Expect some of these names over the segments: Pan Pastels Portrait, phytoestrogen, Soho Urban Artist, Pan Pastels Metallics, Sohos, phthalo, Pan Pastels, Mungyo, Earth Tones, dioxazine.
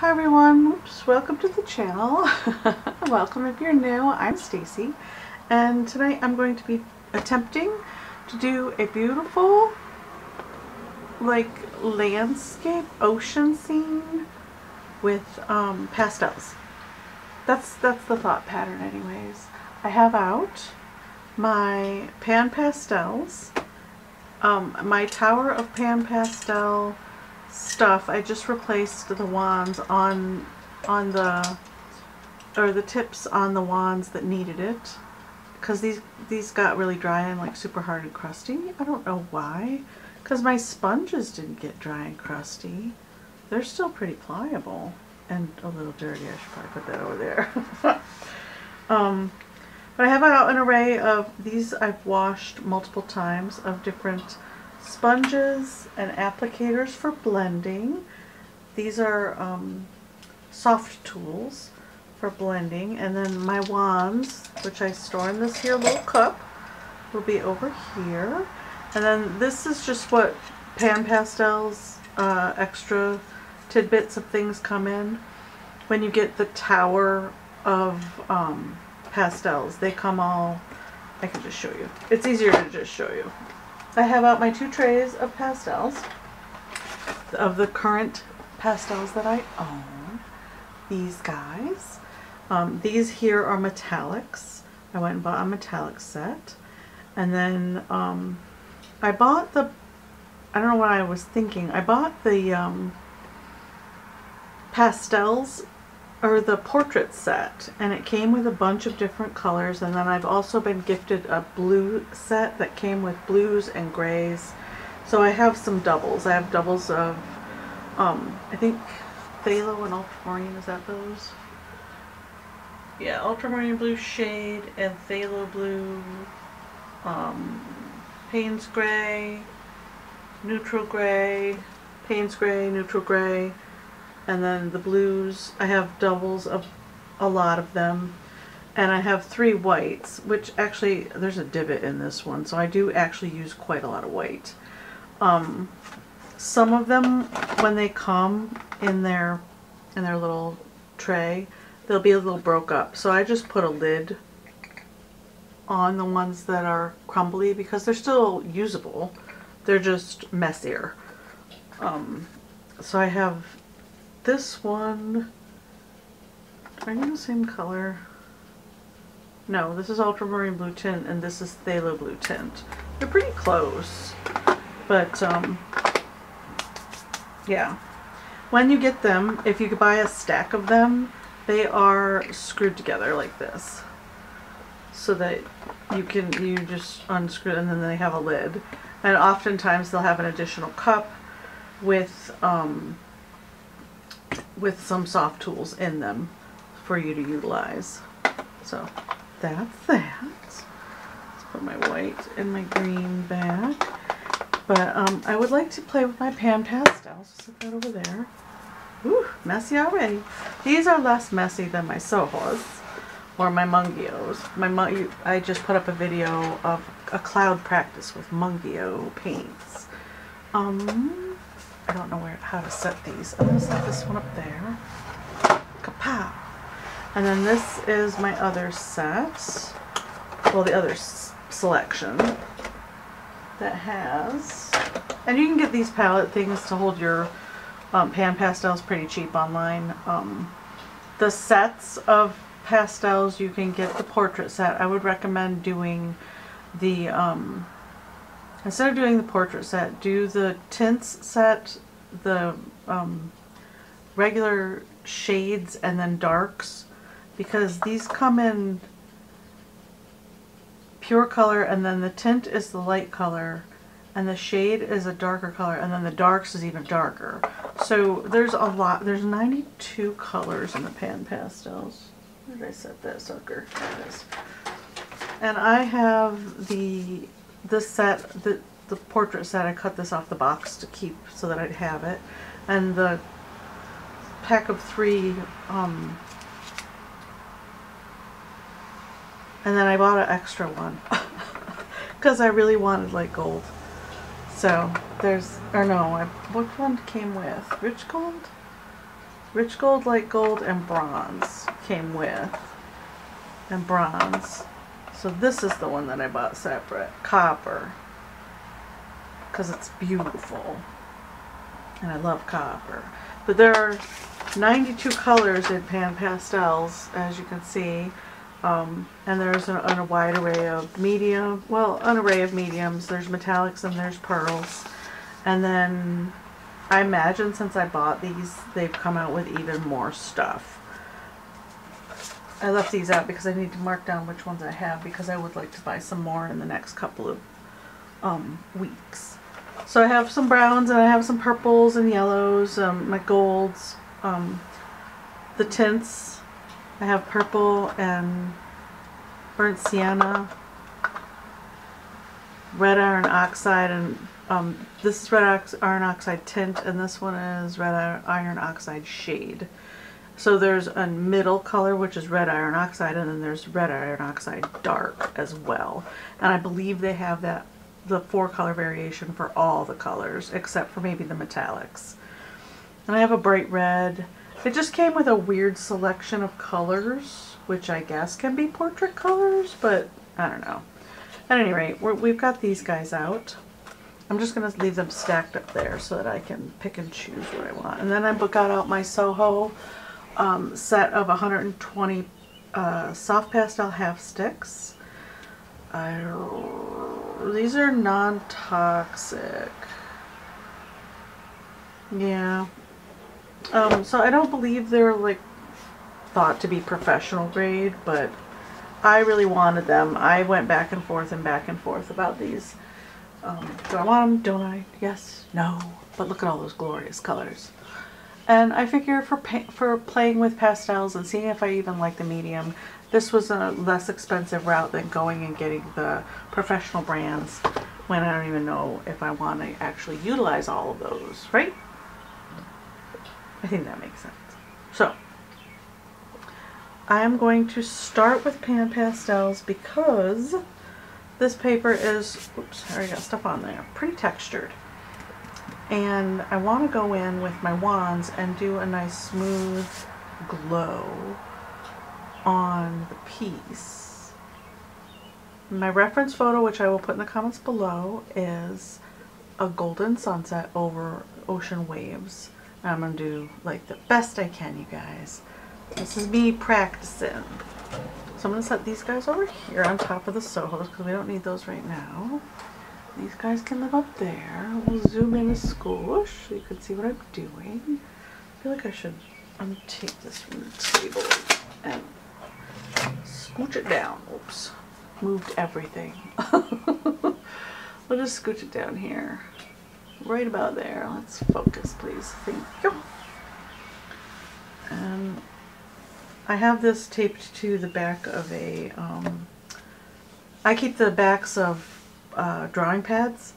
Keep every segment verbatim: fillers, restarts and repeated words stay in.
Hi everyone, whoops, welcome to the channel. Welcome if you're new, I'm Stacy, and tonight I'm going to be attempting to do a beautiful, like, landscape ocean scene with um, pastels. That's, that's the thought pattern anyways. I have out my Pan Pastels, um, my Tower of Pan Pastel stuff. I just replaced the wands on on the or the tips on the wands that needed it, because these these got really dry and like super hard and crusty. I don't know why, because my sponges didn't get dry and crusty. They're still pretty pliable and a little dirty. I should probably put that over there. um, but I have out an array of these. I've washed multiple times of different sponges and applicators for blending. These are um, soft tools for blending, and then my wands, which I store in this here little cup, will be over here. And then this is just what Pan Pastels uh, extra tidbits of things come in when you get the Tower of um, Pastels. They come all, I can just show you, it's easier to just show you. I have out my two trays of pastels, of the current pastels that I own. These guys. Um, these here are metallics. I went and bought a metallic set. And then um, I bought the, I don't know what I was thinking. I bought the um, pastels, or the portrait set, and it came with a bunch of different colors. And then I've also been gifted a blue set that came with blues and grays, so I have some doubles. I have doubles of um, I think phthalo and ultramarine, is that those? Yeah, ultramarine blue shade and phthalo blue, um, Payne's gray, neutral gray, Payne's gray, neutral gray. And then the blues, I have doubles of a lot of them. And I have three whites, which actually, there's a divot in this one, so I do actually use quite a lot of white. Um, some of them, when they come in their, in their little tray, they'll be a little broke up. So I just put a lid on the ones that are crumbly, because they're still usable. They're just messier. Um, so I have... this one, are you the same color? No, this is ultramarine blue tint and this is phthalo blue tint. They're pretty close, but um, yeah. When you get them, if you could buy a stack of them, they are screwed together like this, so that you can, you just unscrew and then they have a lid. And oftentimes they'll have an additional cup with um, with some soft tools in them for you to utilize. So that's that. Let's put my white and my green back. But um, I would like to play with my Pan Pastels. Set that over there. Ooh, messy already. These are less messy than my Sohos or my Mungyos. My Mung I just put up a video of a cloud practice with Mungyo paints. Um. I don't know where how to set these. I'm going to set this one up there. Kapow! And then this is my other set. Well, the other s selection that has. And you can get these palette things to hold your um, Pan Pastels pretty cheap online. Um, the sets of pastels, you can get the portrait set. I would recommend doing the... Um, Instead of doing the portrait set, do the tints set, the um, regular shades, and then darks, because these come in pure color, and then the tint is the light color, and the shade is a darker color, and then the darks is even darker. So there's a lot, there's ninety-two colors in the Pan Pastels. Where did I set that sucker? There it is. And I have the... this set, the, the portrait set, I cut this off the box to keep so that I'd have it. And the pack of three, um, and then I bought an extra one because I really wanted like gold. So there's, or no, I, what one came with? Rich gold? Rich gold, light gold, and bronze came with. And bronze. So this is the one that I bought separate. Copper. Because it's beautiful. And I love copper. But there are ninety-two colors in Pan Pastels, as you can see. Um, and there's an, an, a wide array of medium, well, an array of mediums. There's metallics and there's pearls. And then I imagine since I bought these, they've come out with even more stuff. I left these out because I need to mark down which ones I have, because I would like to buy some more in the next couple of um, weeks. So I have some browns and I have some purples and yellows, um, my golds, um, the tints. I have purple and burnt sienna, red iron oxide, and um, this is red ox iron oxide tint, and this one is red iron oxide shade. So there's a middle color, which is red iron oxide, and then there's red iron oxide dark as well. And I believe they have that the four color variation for all the colors, except for maybe the metallics. And I have a bright red. It just came with a weird selection of colors, which I guess can be portrait colors, but I don't know. At any rate, we're, we've got these guys out. I'm just going to leave them stacked up there so that I can pick and choose what I want. And then I got out my Soho um, set of one hundred twenty uh, soft pastel half sticks. I, these are non-toxic. Yeah. Um, so I don't believe they're like thought to be professional grade, but I really wanted them. I went back and forth and back and forth about these. Um, do I want them? Don't I? Yes? No? But look at all those glorious colors. And I figure for pa for playing with pastels and seeing if I even like the medium, this was a less expensive route than going and getting the professional brands when I don't even know if I want to actually utilize all of those, right? I think that makes sense. So, I am going to start with Pan Pastels because this paper is, oops, I already got stuff on there, pretty textured. And I want to go in with my wands and do a nice smooth glow on the piece. My reference photo, which I will put in the comments below, is a golden sunset over ocean waves. I'm going to do like the best I can, you guys. This is me practicing. So I'm going to set these guys over here on top of the Sohos because we don't need those right now. These guys can live up there. We'll zoom in a squish so you can see what I'm doing. I feel like I should untape this from the table and scooch it down. Oops. Moved everything. We'll just scooch it down here. Right about there. Let's focus, please. Thank you. Um, I have this taped to the back of a, um, I keep the backs of uh, drawing pads,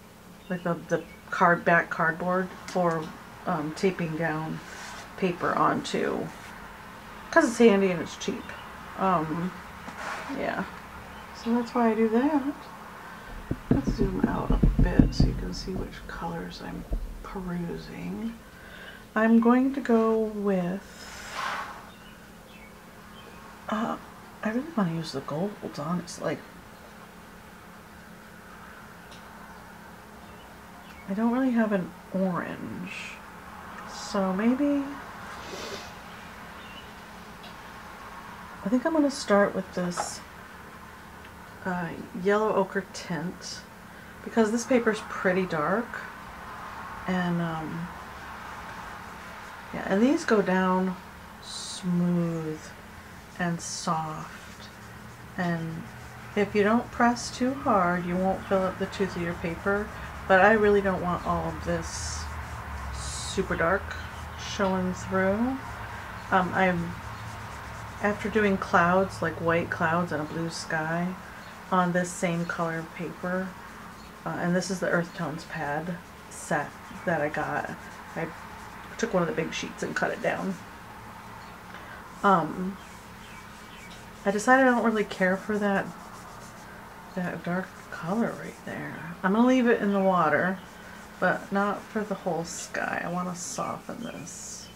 like the, the card back cardboard for um, taping down paper onto, because it's handy and it's cheap. Um, yeah. So that's why I do that. Let's zoom out a bit so you can see which colors I'm perusing. I'm going to go with, uh, I really want to use the golds, honestly. I don't really have an orange, so maybe, I think I'm going to start with this Uh, yellow ochre tint because this paper's pretty dark, and um, yeah, and these go down smooth and soft, and if you don't press too hard you won't fill up the tooth of your paper, but I really don't want all of this super dark showing through. um, I'm after doing clouds, like white clouds and a blue sky on this same color of paper, uh, and this is the Earth Tones pad set that I got. I took one of the big sheets and cut it down. Um, I decided I don't really care for that that dark color right there. I'm gonna leave it in the water, but not for the whole sky. I want to soften this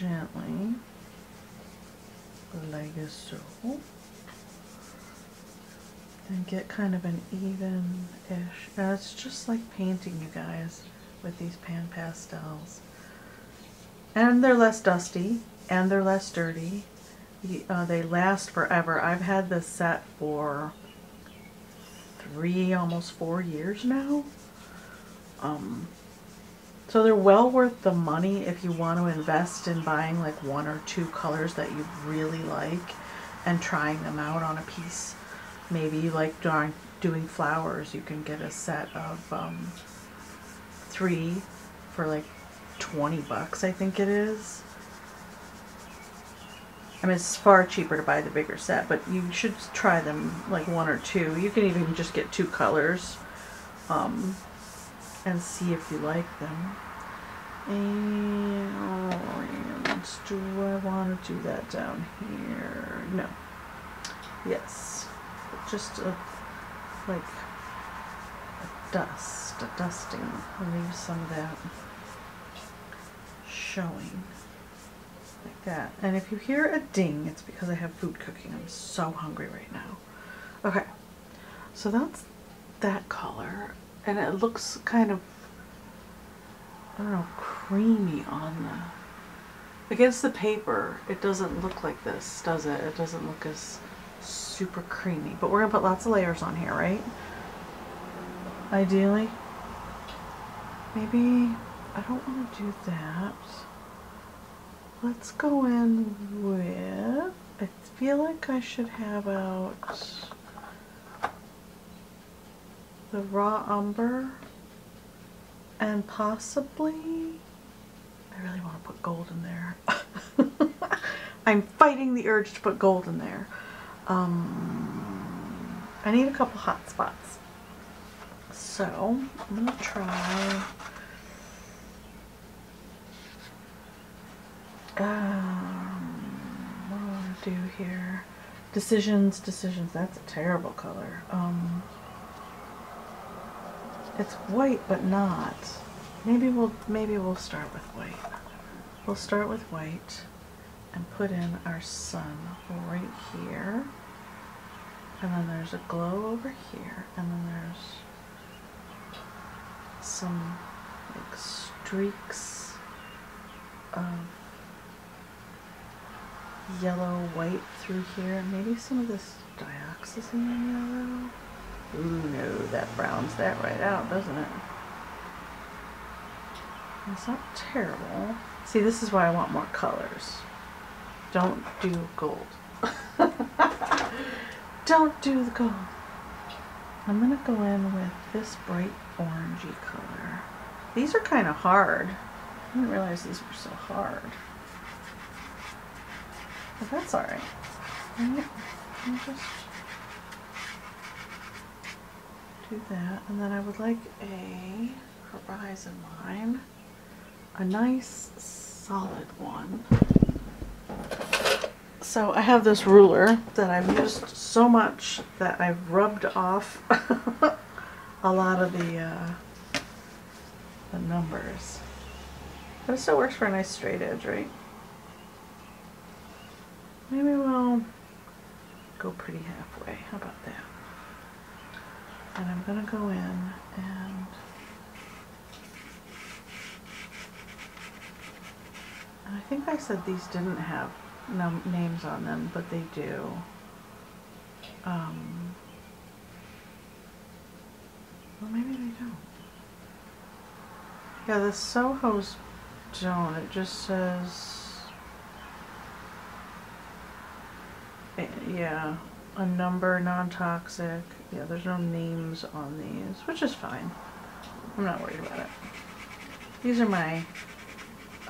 gently, like so, and get kind of an even-ish. Now it's just like painting, you guys, with these pan pastels. And they're less dusty, and they're less dirty. Uh, they last forever. I've had this set for three, almost four years now. Um, so they're well worth the money if you want to invest in buying like one or two colors that you really like and trying them out on a piece. Maybe like drawing, doing flowers, you can get a set of um, three for like twenty bucks, I think it is. I mean, it's far cheaper to buy the bigger set, but you should try them like one or two. You can even just get two colors um, and see if you like them. And do I want to do that down here? No. Yes. Just a, like a dust, a dusting. I'll leave some of that showing. Like that. And if you hear a ding, it's because I have food cooking. I'm so hungry right now. Okay, so that's that color, and it looks kind of, I don't know, creamy on the, against the paper. It doesn't look like this, does it? It doesn't look as super creamy, but we're gonna put lots of layers on here, right? Ideally. Maybe I don't want to do that. Let's go in with, I feel like I should have out the raw umber and possibly, I really want to put gold in there. I'm fighting the urge to put gold in there. Um, I need a couple hot spots. So I'm going to try. Um, what do I want to do here? Decisions, decisions. That's a terrible color. Um, it's white, but not. Maybe we'll maybe we'll start with white. We'll start with white, and put in our sun right here. And then there's a glow over here, and then there's some like streaks of yellow, white through here. Maybe some of this dioxazine yellow. Ooh, no, that browns that right out, doesn't it? It's not terrible. See, this is why I want more colors. Don't do gold. Don't do the gold. I'm gonna go in with this bright orangey color. These are kind of hard. I didn't realize these were so hard. But that's all right. I'll just do that. And then I would like a horizon line. A nice solid one. So I have this ruler that I've used so much that I've rubbed off a lot of the, uh, the numbers. But it still works for a nice straight edge, right? Maybe we'll go pretty halfway. How about that? And I'm going to go in and I think I said these didn't have num names on them, but they do. Um, well, maybe they don't. Yeah, the Soho's don't. It just says... Yeah, a number, non-toxic. Yeah, there's no names on these, which is fine. I'm not worried about it. These are my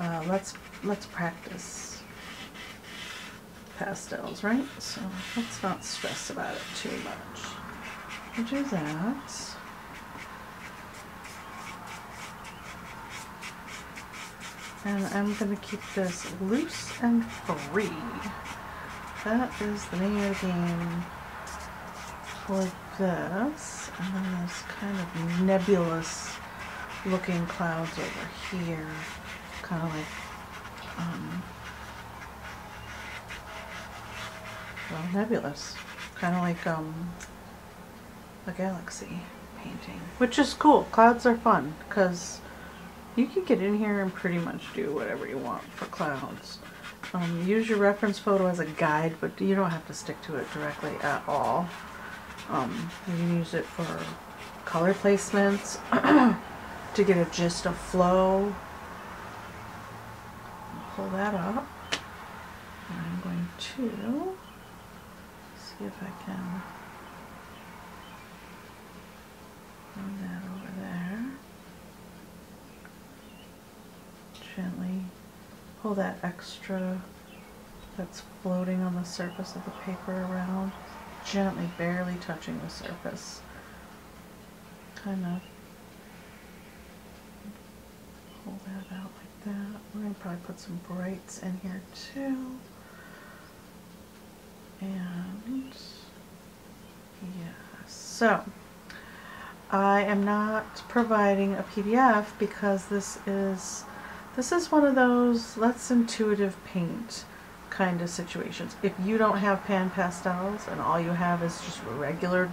uh, let's let's practice pastels, right? So let's not stress about it too much. We'll do that. And I'm gonna keep this loose and free. That is the name of the game for this. And then this kind of nebulous looking clouds over here. Kind of like um, Well, nebulous. Kind of like um, a galaxy painting, which is cool. Clouds are fun because you can get in here and pretty much do whatever you want for clouds. Um, use your reference photo as a guide, but you don't have to stick to it directly at all. Um, you can use it for color placements to get a gist of flow. Pull that up. And I'm going to see if I can bring that over there. Gently pull that extra that's floating on the surface of the paper around. Gently, barely touching the surface. Kind of pull that out like that. We're going to probably put some brights in here too. And yeah, so I am not providing a P D F because this is this is one of those let's intuitive paint kind of situations. If you don't have Pan Pastels and all you have is just regular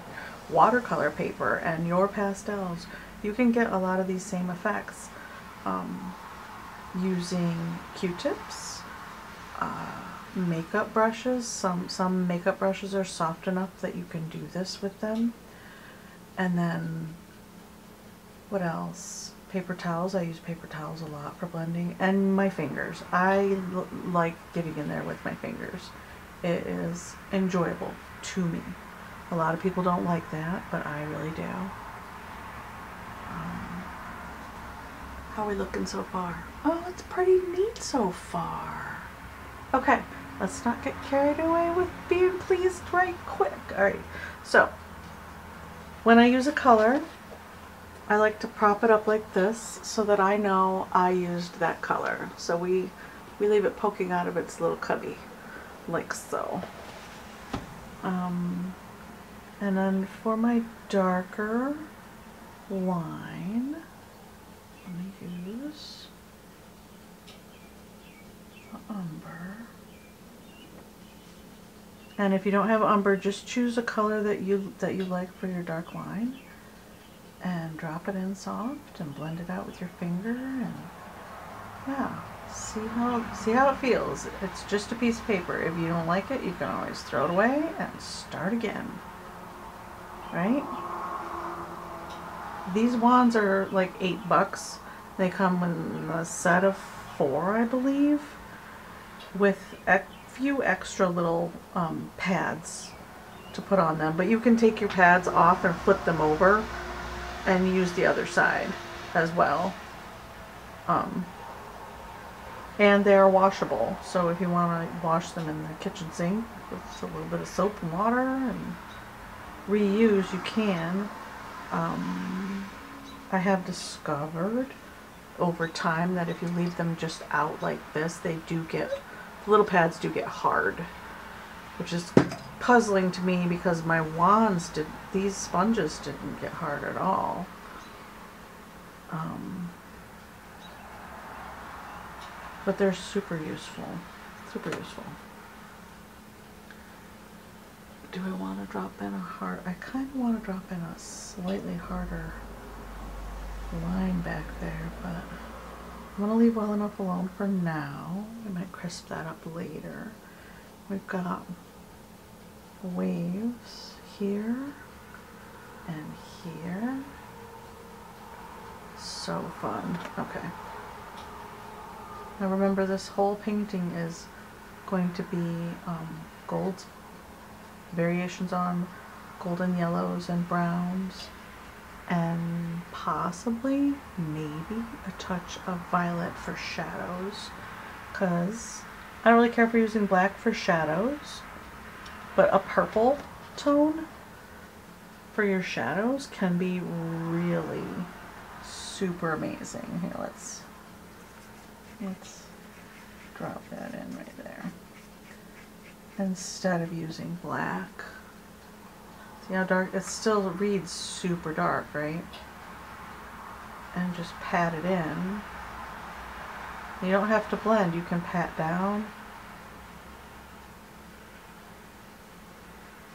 watercolor paper and your pastels, you can get a lot of these same effects um, using Q-tips, uh, makeup brushes. Some, some makeup brushes are soft enough that you can do this with them. And then, what else? Paper towels. I use paper towels a lot for blending. And my fingers. I l like getting in there with my fingers. It is enjoyable to me. A lot of people don't like that, but I really do. Um, How are we looking so far? Oh, it's pretty neat so far. Okay, let's not get carried away with being pleased right quick. Alright, so when I use a color, I like to prop it up like this so that I know I used that color. So we, we leave it poking out of its little cubby, like so. Um, and then for my darker line, let me use umber. And if you don't have umber, just choose a color that you that you like for your dark line and drop it in soft and blend it out with your finger, and yeah, see how see how it feels. It's just a piece of paper. If you don't like it, you can always throw it away and start again, right? These wands are like eight bucks. They come in a set of four, I believe, with a few extra little um, pads to put on them, but you can take your pads off and flip them over and use the other side as well. Um, and they're washable, so if you want to wash them in the kitchen sink with a little bit of soap and water and reuse, you can. Um, I have discovered over time that if you leave them just out like this, they do get little pads do get hard, which is puzzling to me because my wands did these sponges didn't get hard at all. Um, but they're super useful, super useful. Do I want to drop in a hard? I kind of want to drop in a slightly harder line back there, but I'm going to leave well enough alone for now. I might crisp that up later. We've got waves here and here. So fun. Okay. Now remember, this whole painting is going to be um, gold, variations on golden yellows and browns, and possibly, maybe, a touch of violet for shadows, because I don't really care for using black for shadows, but a purple tone for your shadows can be really super amazing. Here, let's, let's drop that in right there, instead of using black. See how dark? It still reads super dark, right? And just pat it in. You don't have to blend. You can pat down.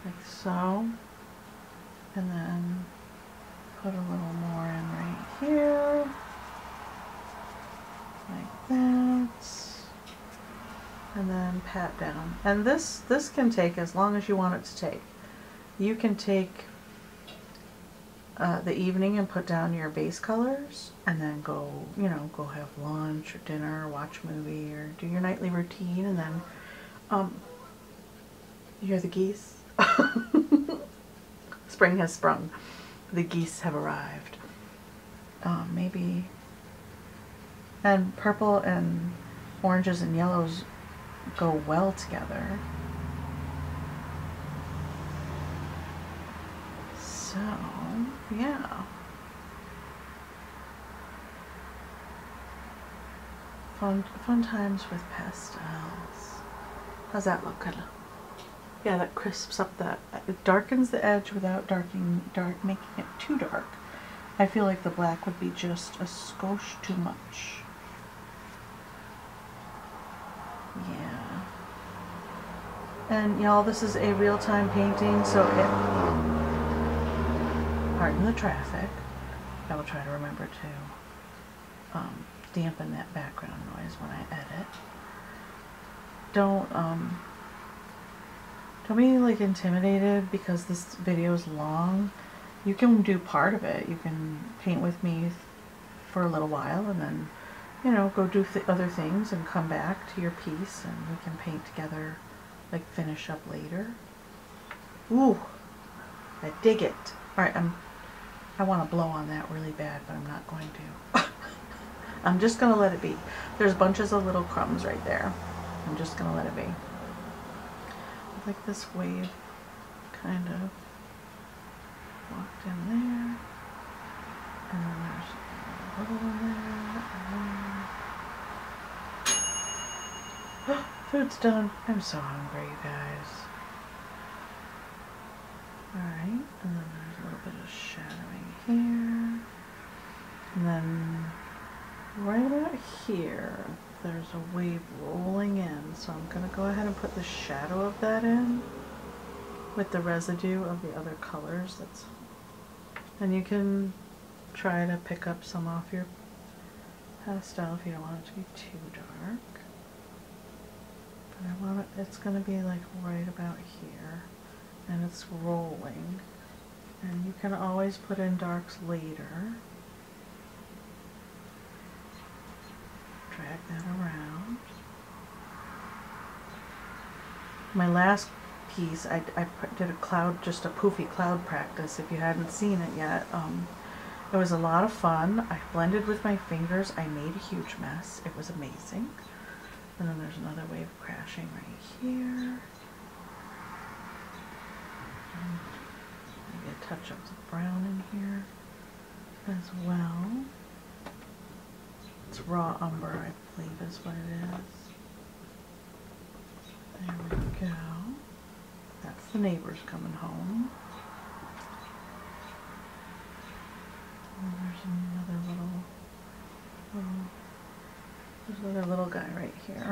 like so, and then put a little more in right here, like that, and then pat down. And this, this can take as long as you want it to take. You can take uh, the evening and put down your base colors, and then go, you know, go have lunch or dinner or watch a movie or do your nightly routine, and then, um, you hear the geese? Spring has sprung. The geese have arrived. Um, maybe, and purple and oranges and yellows go well together. So, yeah. Fun, fun times with pastels. How's that look? Good look. Yeah, that crisps up that, it darkens the edge without darkening, dark, making it too dark. I feel like the black would be just a skosh too much. Yeah. And y'all, this is a real-time painting, so it, pardon the traffic, I will try to remember to um, dampen that background noise when I edit. Don't, um, Don't be like intimidated because this video is long. You can do part of it. You can paint with me for a little while and then, you know, go do th other things and come back to your piece and we can paint together, like finish up later. Ooh, I dig it. All right, I'm, I want to blow on that really bad, but I'm not going to. I'm just going to let it be. There's bunches of little crumbs right there. I'm just going to let it be. Like this wave kind of walked in there, and then there's a little one there, and then... Food's done. I'm so hungry, you guys. Alright, and then there's a little bit of shadowing here, and then right about here there's a wave rolling in, so I'm going to go ahead and put the shadow of that in with the residue of the other colors. That's, and you can try to pick up some off your pastel if you don't want it to be too dark. But I want it, it's going to be like right about here, and it's rolling. And you can always put in darks later. Drag that around. My last piece, I, I did a cloud, just a poofy cloud practice. If you hadn't seen it yet, um, it was a lot of fun. I blended with my fingers. I made a huge mess. It was amazing. And then there's another wave crashing right here. Maybe a touch of the brown in here as well. It's raw umber, I believe, is what it is. There we go. That's the neighbors coming home. And there's another little, little, there's another little guy right here.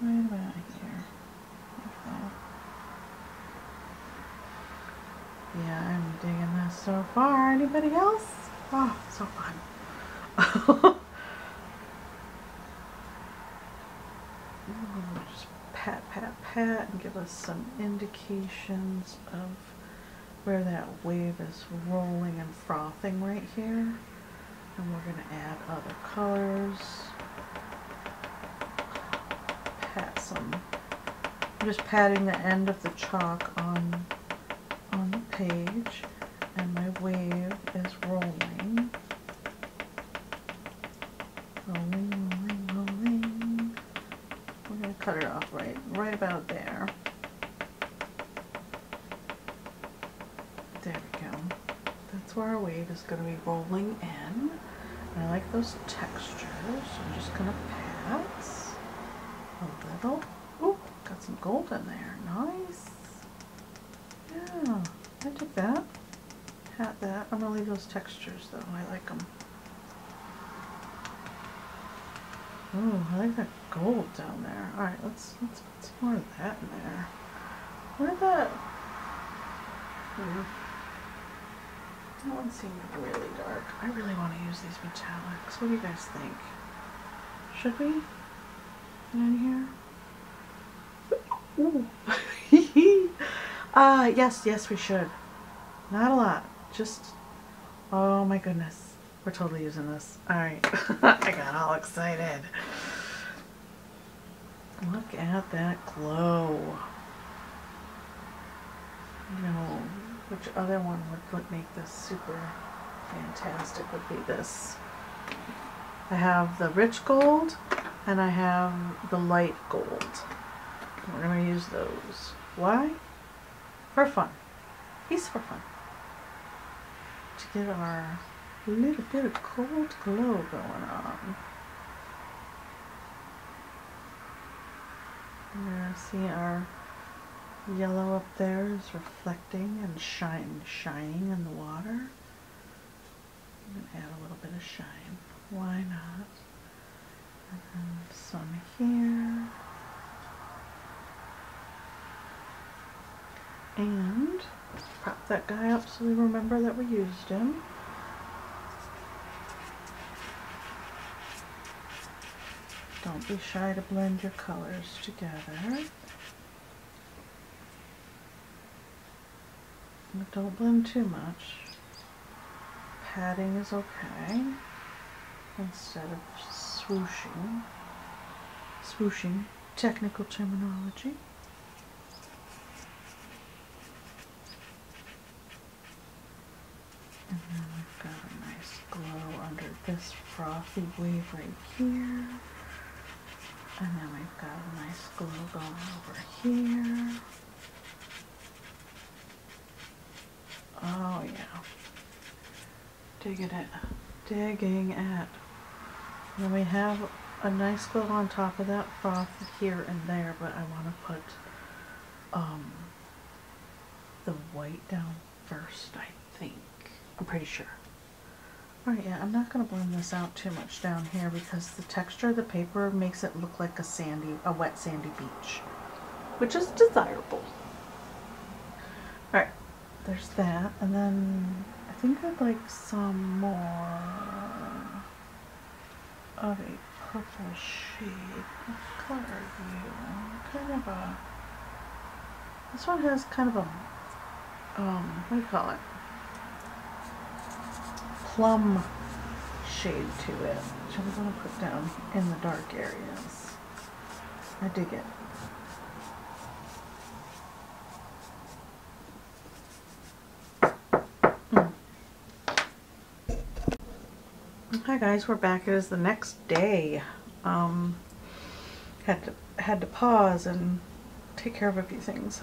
Right about here. Okay. Yeah, I'm digging this so far. Anybody else? Oh, so fun. Just pat, pat, pat, and give us some indications of where that wave is rolling and frothing right here. And we're going to add other colors. Pat some. I'm just patting the end of the chalk on on the page, and my wave is rolling. Rolling, rolling, rolling. We're going to cut it off right, right about there. There we go. That's where our wave is going to be rolling in. And I like those textures. I'm just going to pat a little. Oh, got some gold in there. Nice. Yeah, I took that. Pat that. I'm going to leave those textures though. I like them. Oh, I like that gold down there. All right, let's let's put some more of that in there. Where that? Hmm. That one seemed really dark. I really want to use these metallics. What do you guys think? Should we? In here? Ooh. uh, yes, yes, we should. Not a lot. Just, oh my goodness. We're totally using this. Alright. I got all excited. Look at that glow. You know, which other one would, would make this super fantastic would be this. I have the rich gold and I have the light gold. We're going to use those. Why? For fun. He's for fun. To get our little bit of gold glow going on. We're going to see our yellow up there is reflecting and shine, shining in the water. I'm going to add a little bit of shine. Why not? And then some here. And let's prop that guy up so we remember that we used him. Don't be shy to blend your colors together. But don't blend too much. Padding is okay. Instead of swooshing. Swooshing, technical terminology. And then we've got a nice glow under this frothy wave right here. And then we've got a nice glow going over here. Oh yeah. Digging it. Digging it. And then we have a nice glow on top of that froth here and there, but I want to put um, the white down first, I think. I'm pretty sure. Alright, yeah, I'm not going to blend this out too much down here because the texture of the paper makes it look like a sandy, a wet sandy beach, which is desirable. Alright, there's that, and then I think I'd like some more of a purple shade. What color are you? Kind of a, this one has kind of a, um, what do you call it? Plum shade to it, which I'm going to put down in the dark areas. I dig it. Mm. Hi guys, we're back. It is the next day. Um, had to had to pause and take care of a few things.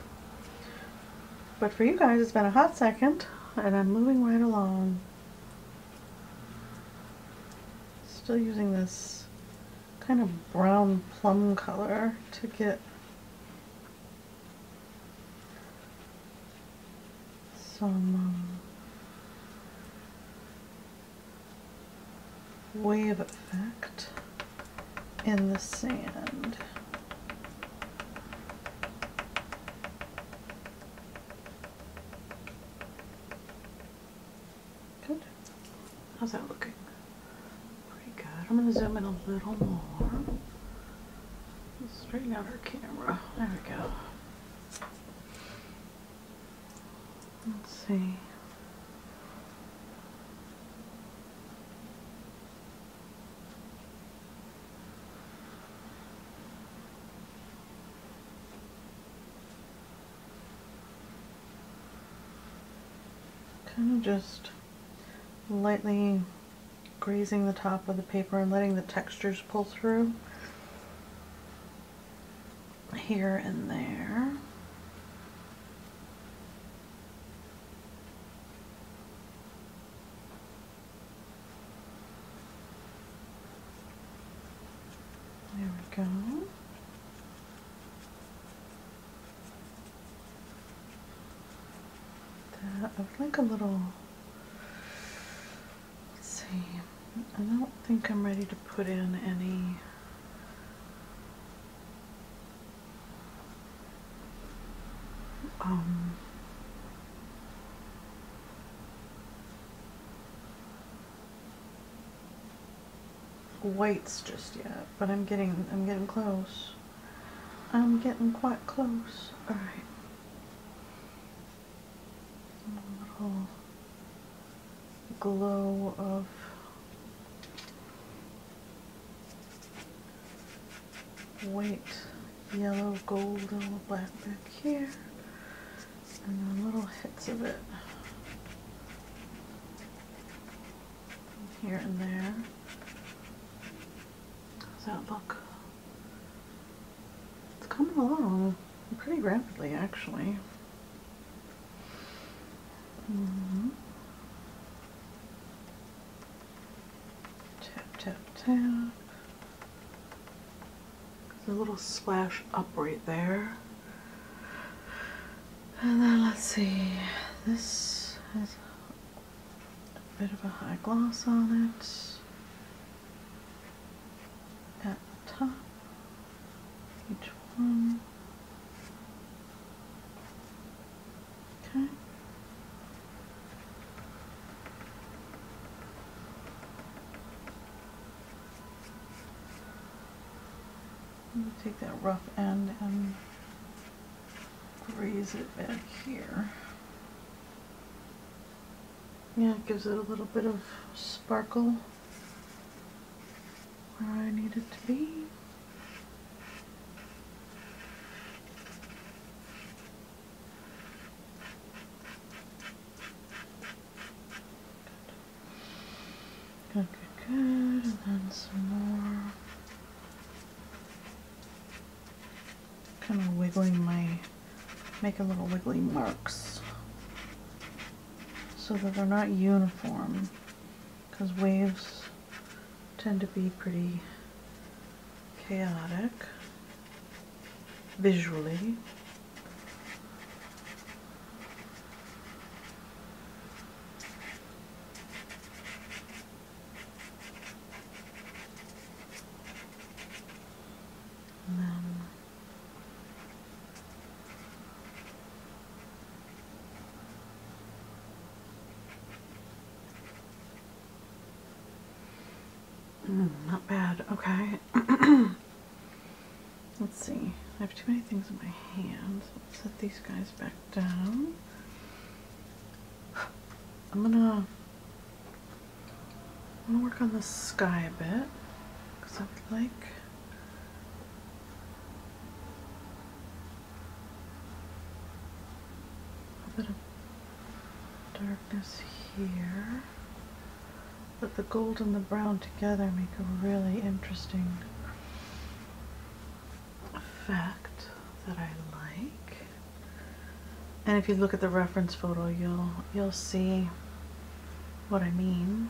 But for you guys, it's been a hot second, and I'm moving right along. Still using this kind of brown plum color to get some um, wave effect in the sand. Good. How's that looking? I'm going to zoom in a little more. Let's straighten out our camera. There we go. Let's see. Kind of just lightly grazing the top of the paper and letting the textures pull through here and there. There we go. That, I would like a little, let's see. I don't think I'm ready to put in any um, whites just yet, but I'm getting I'm getting close. I'm getting quite close. All right. A little glow of white, yellow, gold, and black back here, and then little hits of it here and there. How's that look? It's coming along pretty rapidly, actually. Mm-hmm. Tap, tap, tap. A little splash up right there, and then let's see, this has a bit of a high gloss on it at the top, each one. Okay. Take that rough end and grease it back here. Yeah, it gives it a little bit of sparkle where I need it to be. Good, good, good, and then some more. Kind of wiggling my, making little wiggly marks so that they're not uniform, because waves tend to be pretty chaotic visually. Not bad. Okay. Let's see. I have too many things in my hands. Let's set these guys back down. I'm gonna, I'm gonna work on the sky a bit, because I would like a bit of darkness here. But the gold and the brown together make a really interesting effect that I like. And if you look at the reference photo, you'll you'll see what I mean.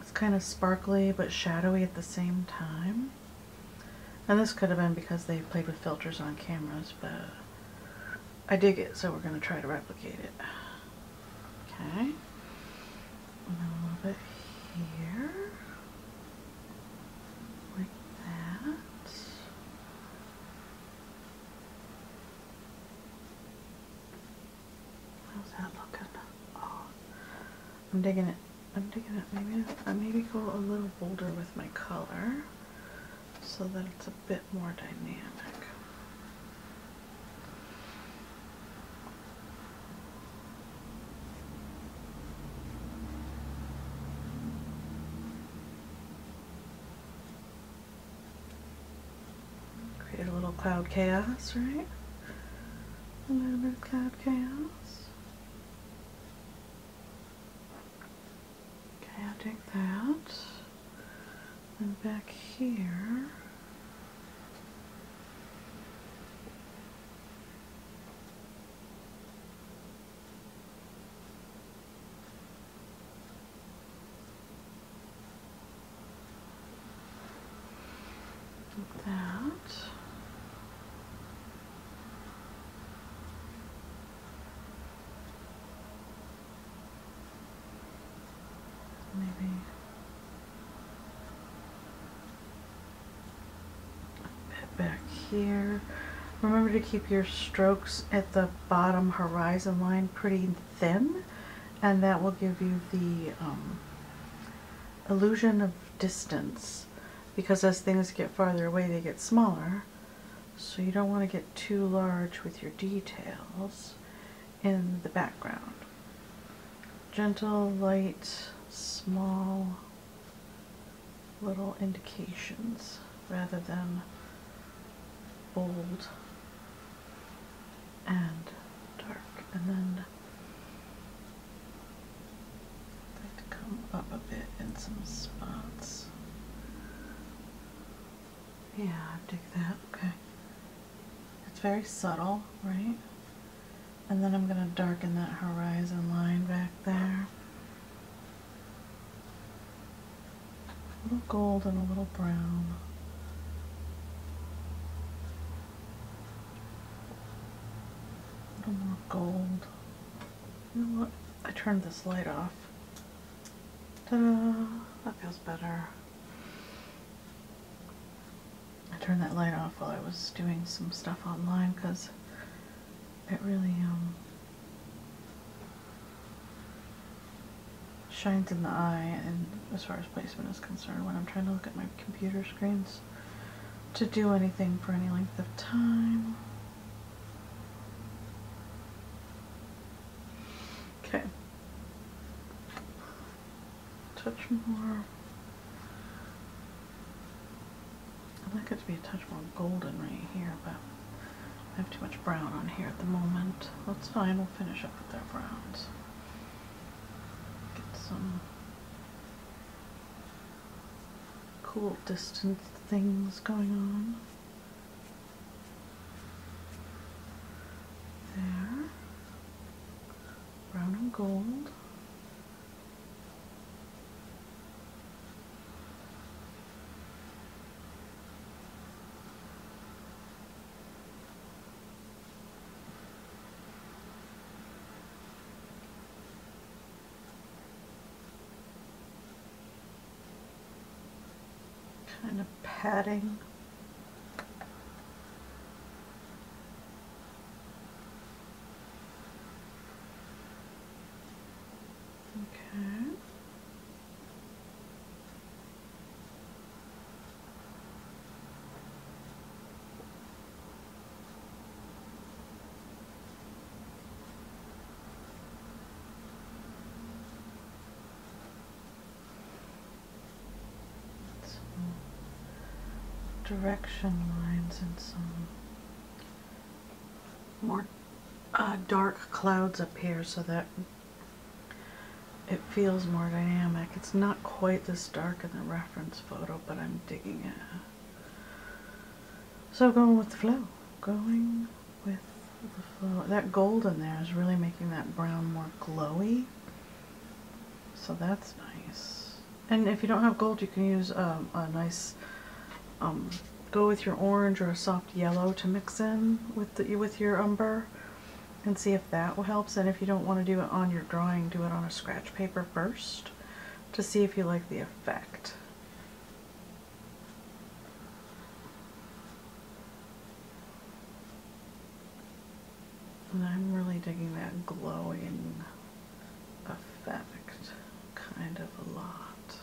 It's kind of sparkly but shadowy at the same time. And this could have been because they played with filters on cameras, but I dig it, so we're going to try to replicate it. Okay. And then a little bit here, like that. How's that looking? Oh, I'm digging it. I'm digging it. Maybe I maybe go a little bolder with my color so that it's a bit more dynamic. Cloud chaos, right? A little bit of cloud chaos. Okay, I'll take that. And back here. Like that. Back here. Remember to keep your strokes at the bottom horizon line pretty thin, and that will give you the um, illusion of distance, because as things get farther away they get smaller, so you don't want to get too large with your details in the background. Gentle, light, small little indications rather than bold and dark. And then I'd like to come up a bit in some spots. Yeah, I dig that. Okay. It's very subtle, right? And then I'm going to darken that horizon line back there. A little gold and a little brown. A little more gold. You know what? I turned this light off. Ta-da! That feels better. I turned that light off while I was doing some stuff online because it really um, shines in the eye, and as far as placement is concerned, when I'm trying to look at my computer screens to do anything for any length of time. Okay. Touch more. I'd like it to be a touch more golden right here, but I have too much brown on here at the moment. That's fine, we'll finish up with our browns. Get some cool distance things going on. There. Brown and gold. Kind of padding. Okay. Direction lines and some more uh, dark clouds up here so that it feels more dynamic. It's not quite this dark in the reference photo, but I'm digging it. So going with the flow. Going with the flow. That gold in there is really making that brown more glowy. So that's nice. And if you don't have gold, you can use um, a nice... Um, go with your orange or a soft yellow to mix in with the, with your umber, and see if that helps. And if you don't want to do it on your drawing, do it on a scratch paper first to see if you like the effect. And I'm really digging that glowing effect kind of a lot.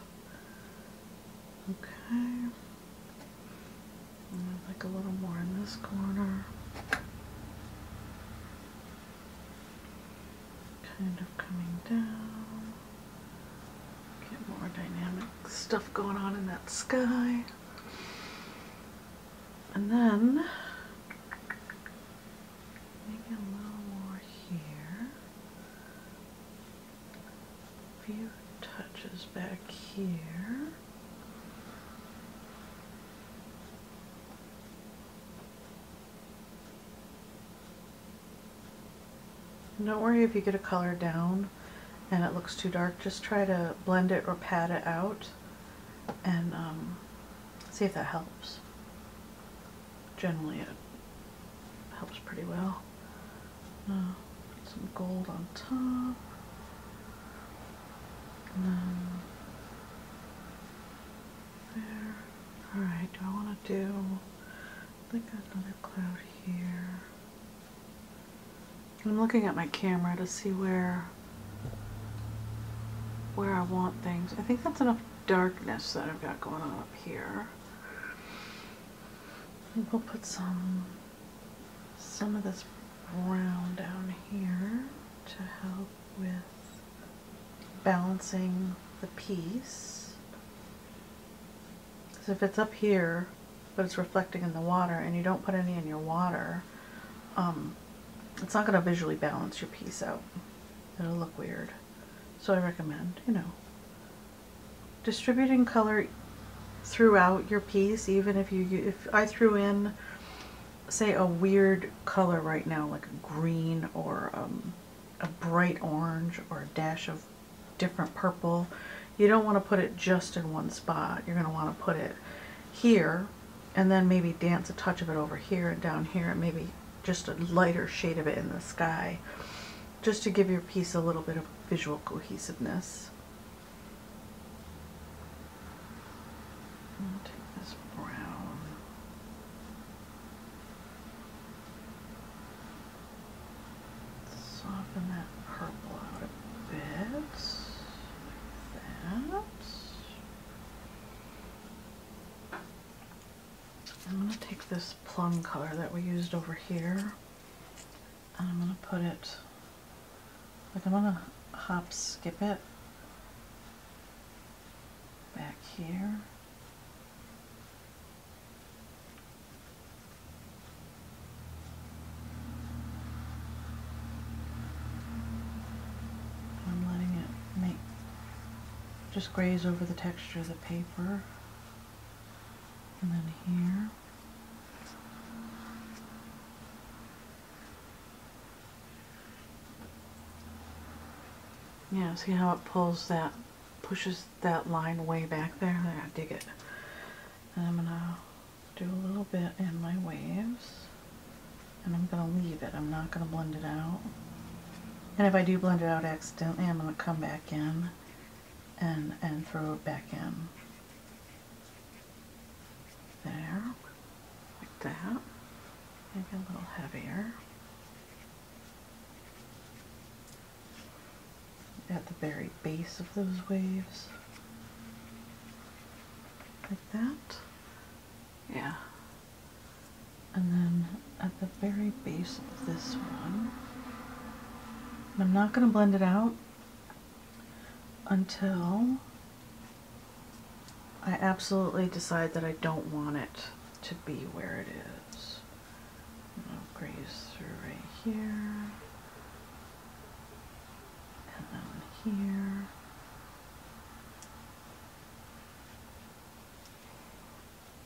Okay. I'd like a little more in this corner. Kind of coming down. Get more dynamic stuff going on in that sky. And then maybe a little more here. A few touches back here. Don't worry if you get a color down and it looks too dark. Just try to blend it or pat it out and um, see if that helps. Generally it helps pretty well. Uh, put some gold on top. And then there. Alright, do I want to do I think another cloud here. I'm looking at my camera to see where where I want things. I think that's enough darkness that I've got going on up here. I think we'll put some some of this brown down here to help with balancing the piece. Because if it's up here, but it's reflecting in the water, and you don't put any in your water, um, it's not going to visually balance your piece out. It'll look weird. So I recommend, you know, distributing color throughout your piece, even if you, if I threw in, say, a weird color right now, like a green or um, a bright orange or a dash of different purple, you don't want to put it just in one spot. You're going to want to put it here, and then maybe dance a touch of it over here and down here, and maybe just a lighter shade of it in the sky, just to give your piece a little bit of visual cohesiveness. I'll take this brown. Soften that purple out a bit, like that. I'm going to take this plum color that we used over here, and I'm going to put it, like I'm going to hop skip it back here. I'm letting it make, just graze over the texture of the paper. And then here. Yeah, see how it pulls that, pushes that line way back there? There, I dig it. And I'm gonna do a little bit in my waves. And I'm gonna leave it. I'm not gonna blend it out. And if I do blend it out accidentally, I'm gonna come back in and, and throw it back in. There, like that, maybe a little heavier at the very base of those waves, like that, yeah, and then at the very base of this one, and I'm not going to blend it out until I absolutely decide that I don't want it to be where it is. I'll graze through right here, and then here.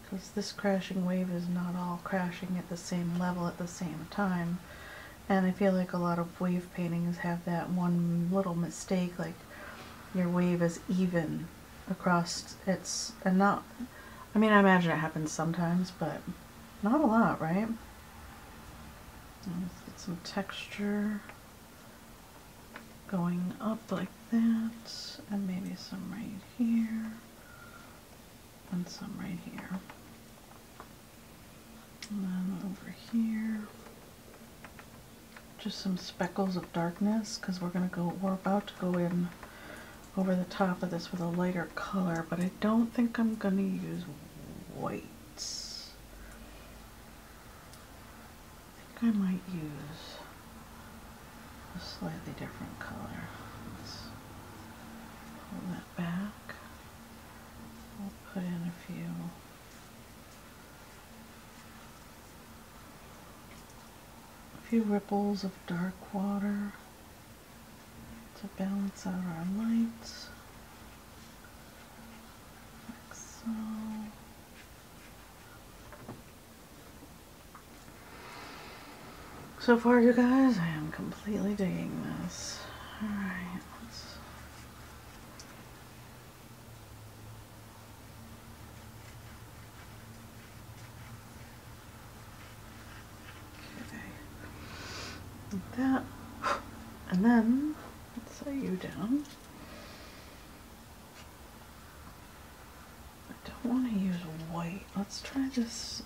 Because this crashing wave is not all crashing at the same level at the same time. And I feel like a lot of wave paintings have that one little mistake, like your wave is even across its, and not, I mean, I imagine it happens sometimes, but not a lot, right? Let's get some texture going up like that, and maybe some right here, and some right here, and then over here, just some speckles of darkness, because we're going to go, we're about to go in over the top of this with a lighter color, but I don't think I'm going to use whites. I think I might use a slightly different color. Let's pull that back. We'll put in a few. A few ripples of dark water to balance out our lights, like so. So far, you guys, I am completely digging this. All right, let's okay, like that, and then set you down. I don't want to use white. Let's try this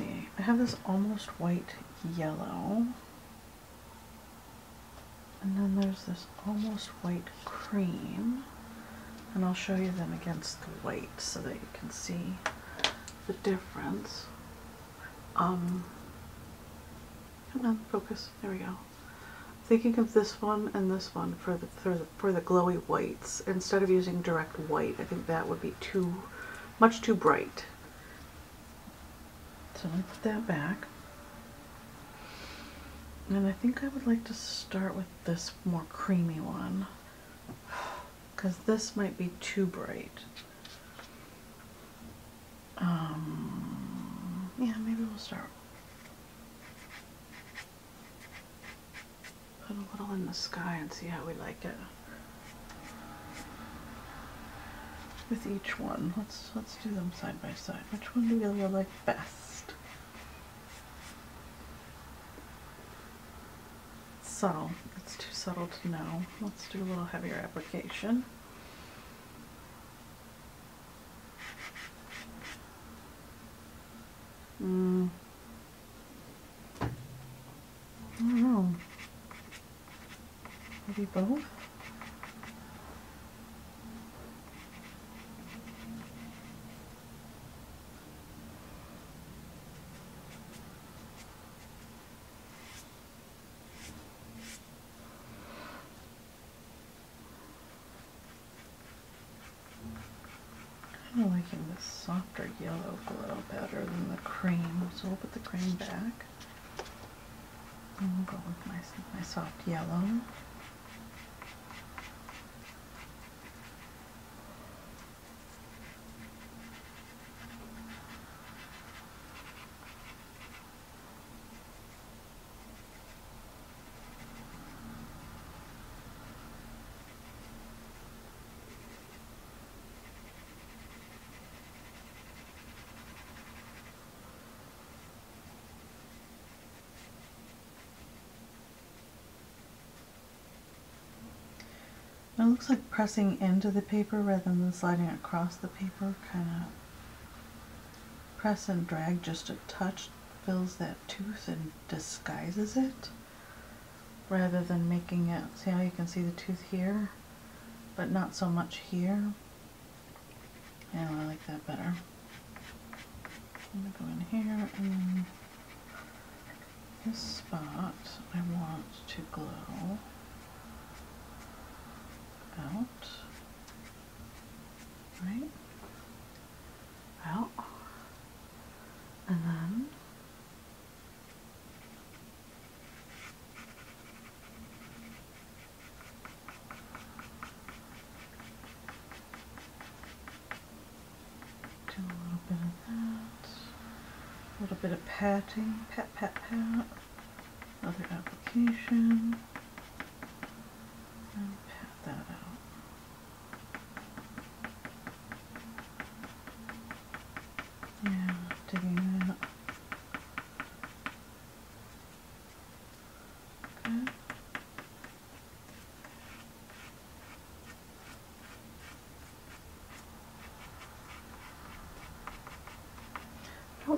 see. I have this almost white yellow. And then there's this almost white cream. And I'll show you them against the white so that you can see the difference. Um, come on, focus. There we go. Thinking of this one and this one for the, for the for the glowy whites instead of using direct white. I think that would be too much too bright. So I'm gonna put that back. And I think I would like to start with this more creamy one, because this might be too bright. Um, yeah, maybe we'll start. Put a little in the sky and see how we like it with each one. Let's let's do them side by side. Which one do we really like best? Subtle. It's too subtle to know. Let's do a little heavier application. Mm. I don't know. Maybe both? I'm liking this softer yellow glow better than the cream, so we'll put the cream back. And we'll go with my, my soft yellow. It looks like pressing into the paper rather than sliding across the paper. Kind of press and drag just a touch, fills that tooth and disguises it rather than making it. See how you can see the tooth here, but not so much here. Yeah, I like that better. I'm going to go in here, and this spot I want to glow out, right, out, and then do a little bit of that, a little bit of patting, pat, pat, pat, other application, and pat that out.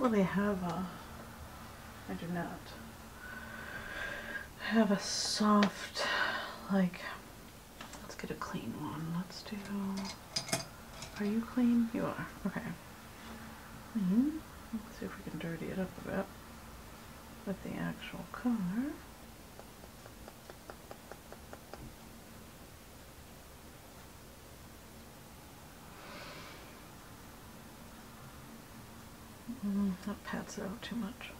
Really have a, I do not have a soft, like, let's get a clean one. Let's do, are you clean? You are, okay. Mm-hmm. Let's see if we can dirty it up a bit with the actual color. Mm, that pats it out too much.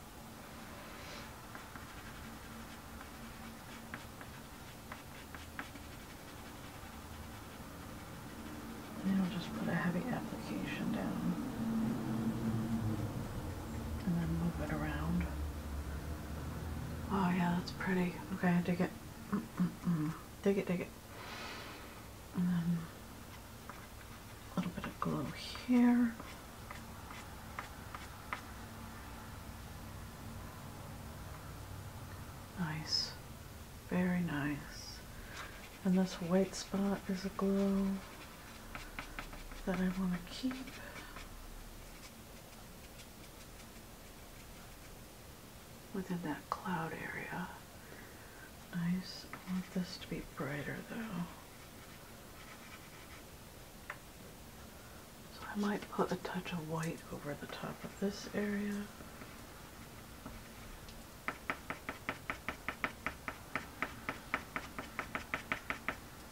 And I'll just put a heavy application down. And then move it around. Oh yeah, that's pretty. Okay, dig it. Mm-mm-mm. Dig it, dig it. And then a little bit of glow here. Very nice. And this white spot is a glow that I want to keep. within that cloud area. Nice. I want this to be brighter though. So I might put a touch of white over the top of this area.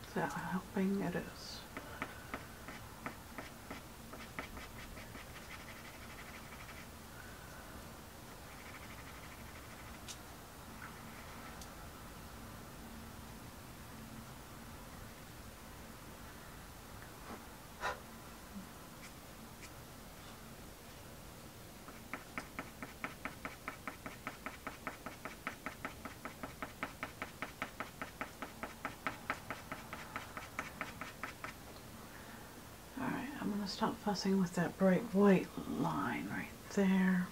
Is that helping? It is. Stop fussing with that bright white line right there.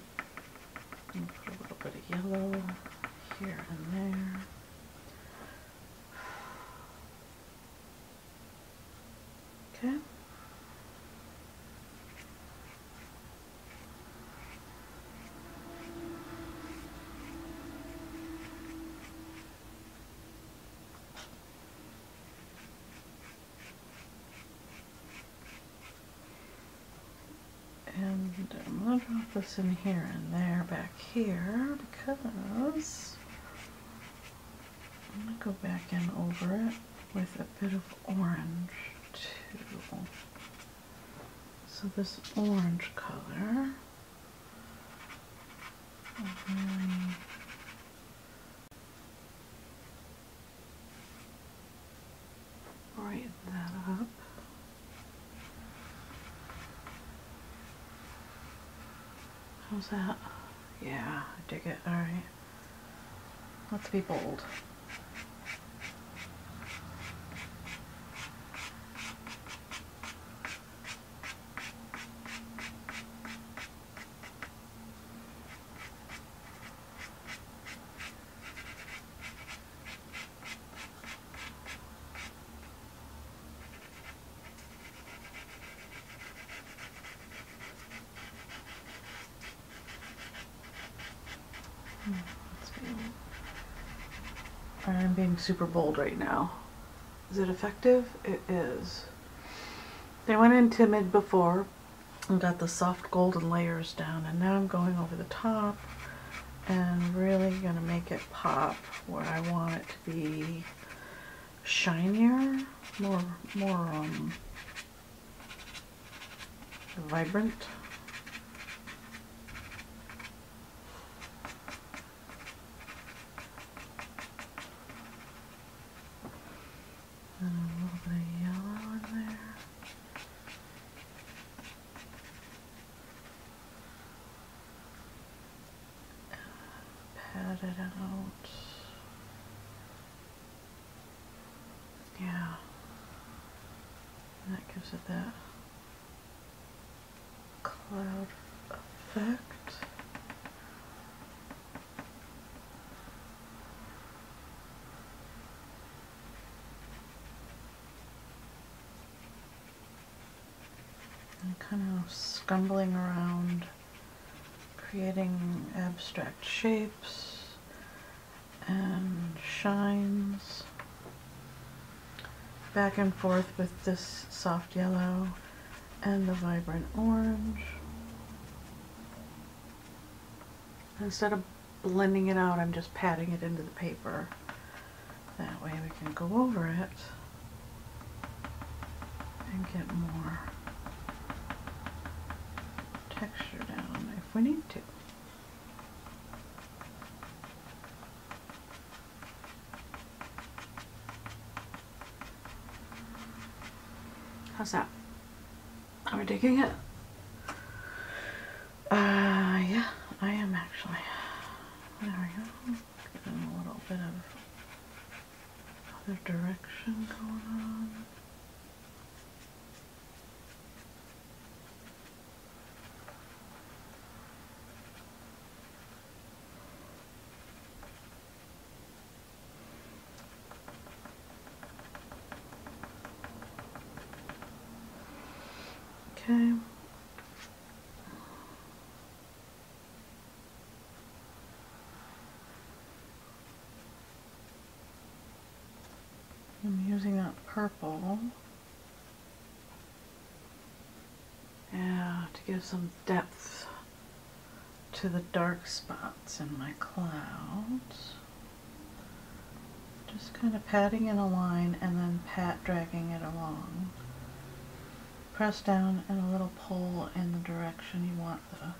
And put a little bit of yellow here and there. Okay. I'm going to drop this in here and there, back here, because I'm going to go back in over it with a bit of orange too. So this orange color really brighten that up. How's that? Yeah, I dig it. Alright. Let's be bold. I'm being super bold right now. Is it effective? It is. They went in timid before and got the soft golden layers down, and now I'm going over the top and really gonna make it pop where I want it to be shinier, more more um, vibrant. It out. Yeah. And that gives it that cloud effect. And kind of scumbling around, creating abstract shapes and shines back and forth with this soft yellow and the vibrant orange. Instead of blending it out, I'm just patting it into the paper. That way we can go over it and get more texture down if we need to. How's that? Are we digging it? Uh, yeah, I am actually. There we go. Getting a little bit of other direction going on. Okay. using that purple. Yeah, to give some depth to the dark spots in my clouds. Just kind of patting in a line and then pat dragging it along. Press down and a little pull in the direction you want the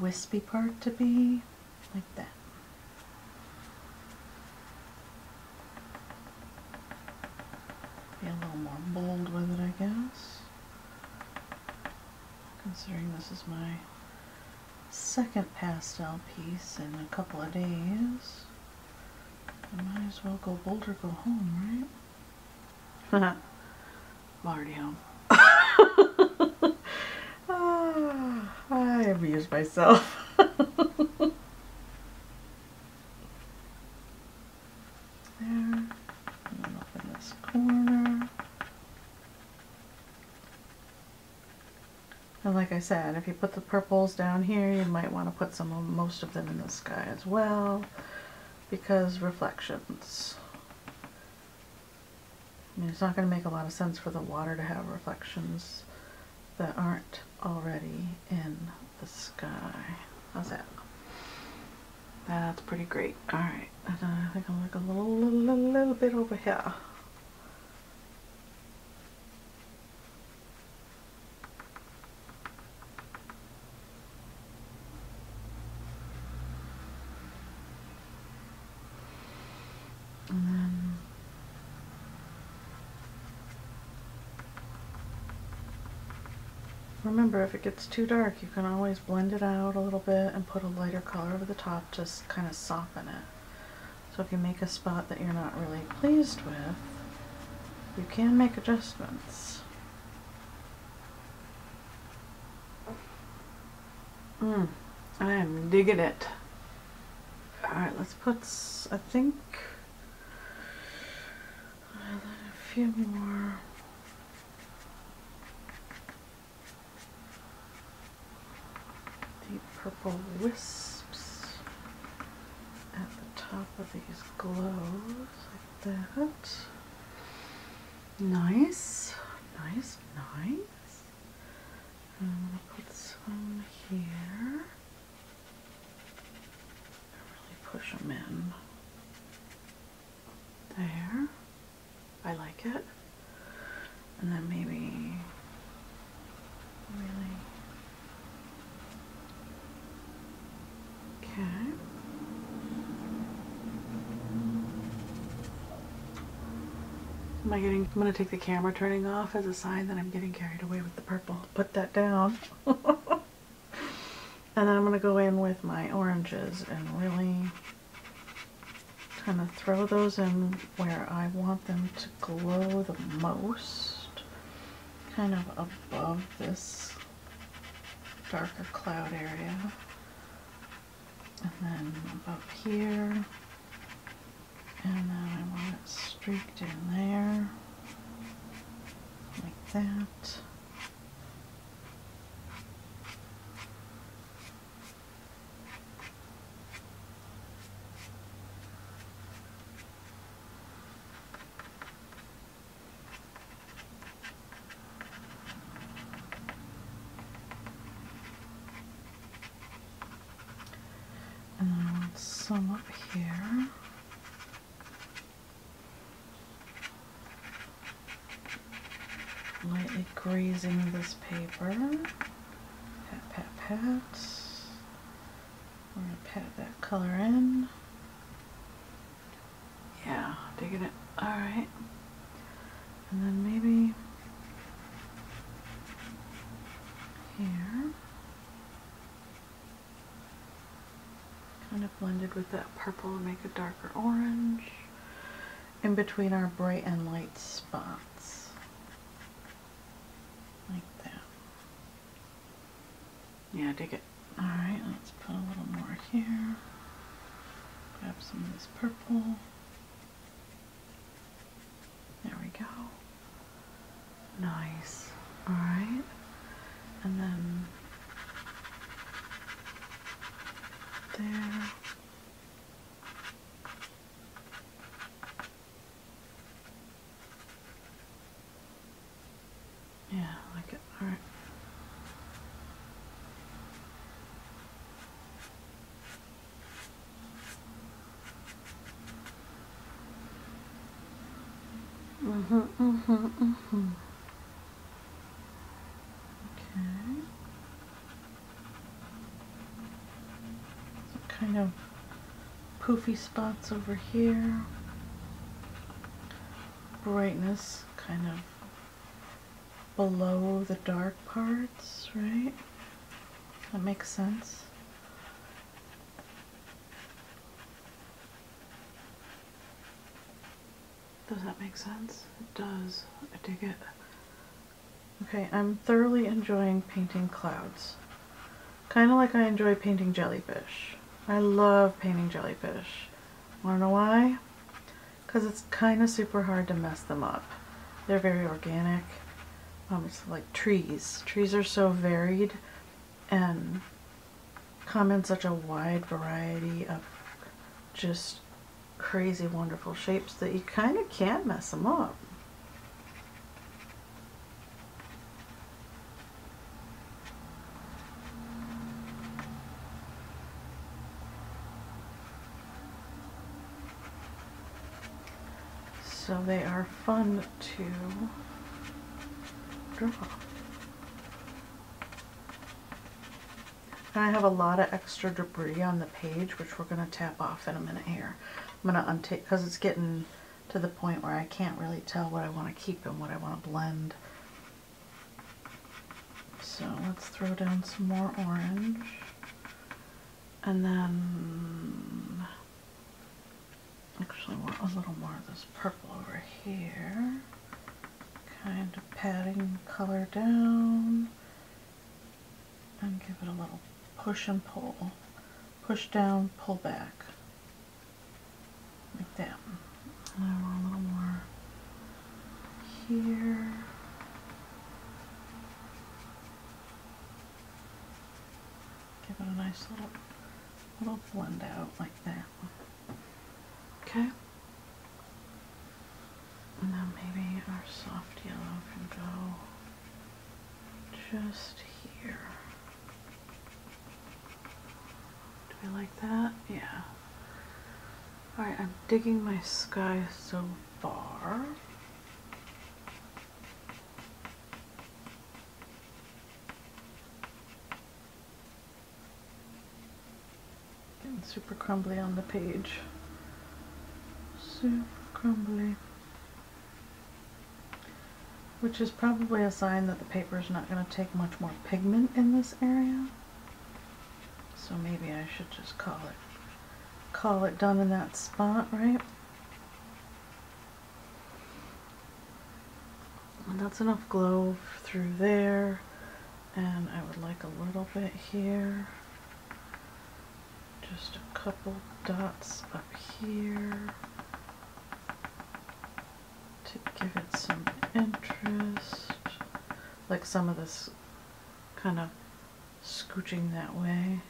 wispy part to be, like that. Be a little more bold with it, I guess. Considering this is my second pastel piece in a couple of days, I might as well go bold or go home, right? I'm already home. Oh, I abused myself. Like I said, if you put the purples down here, you might want to put some, most of them in the sky as well, because reflections. I mean, it's not going to make a lot of sense for the water to have reflections that aren't already in the sky. How's that? That's pretty great. All right, and I think I'm like a little, little, little bit over here. Remember, if it gets too dark, you can always blend it out a little bit and put a lighter color over the top, just kind of soften it. So if you make a spot that you're not really pleased with, you can make adjustments. Mm, I am digging it. Alright, let's put, I think, a few more. Purple wisps at the top of these glows, like that. Nice, nice, nice. And I'm gonna put some here. Really push them in. There. I like it. And then maybe really. Okay. Am I getting, I'm going to take the camera turning off as a sign that I'm getting carried away with the purple. Put that down. And then I'm going to go in with my oranges and really kind of throw those in where I want them to glow the most. Kind of above this darker cloud area. And then up here, and then I want it streaked in there, like that. Some up here. Lightly grazing this paper. Pat, pat, pat. We're gonna pat that color in. Yeah, digging it. All right. And then maybe here. Kind of blended with that purple to make a darker orange in between our bright and light spots, like that. Yeah, I dig it. All right, let's put a little more here. Grab some of this purple. There we go. Nice. All right, and then there. Mm-hmm, mm-hmm, mm-hmm. Okay. Some kind of poofy spots over here. Brightness kind of below the dark parts, right? That makes sense. Does that make sense? It does. I dig it. Okay, I'm thoroughly enjoying painting clouds. Kind of like I enjoy painting jellyfish. I love painting jellyfish. Want to know why? Because it's kind of super hard to mess them up. They're very organic. Um, it's like trees. Trees are so varied and come in such a wide variety of just crazy wonderful shapes that you kind of can't mess them up. So they are fun to draw. And I have a lot of extra debris on the page, which we're going to tap off in a minute here. I'm going to untake, because it's getting to the point where I can't really tell what I want to keep and what I want to blend. So let's throw down some more orange. And then, actually, I want a little more of this purple over here. Kind of patting color down and give it a little push and pull. Push down, pull back. Like that. And I want a little more here. Give it a nice little little blend out like that. Okay. And then maybe our soft yellow can go just here. Do we like that? Yeah. Alright, I'm digging my sky so far. Getting super crumbly on the page. Super crumbly. Which is probably a sign that the paper is not going to take much more pigment in this area. So maybe I should just call it. Call it done in that spot, right? And that's enough glow through there, and I would like a little bit here, just a couple dots up here to give it some interest, like some of this kind of scooching that way.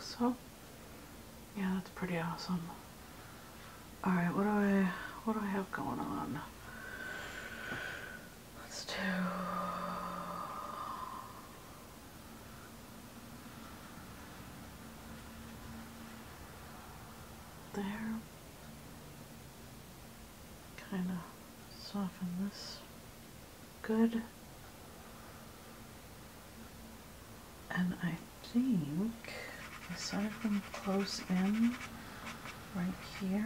So, yeah, that's pretty awesome. All right, what do I what do I have going on? Let's do. There. Kind of soften this. Good. And I think, aside from close in right here,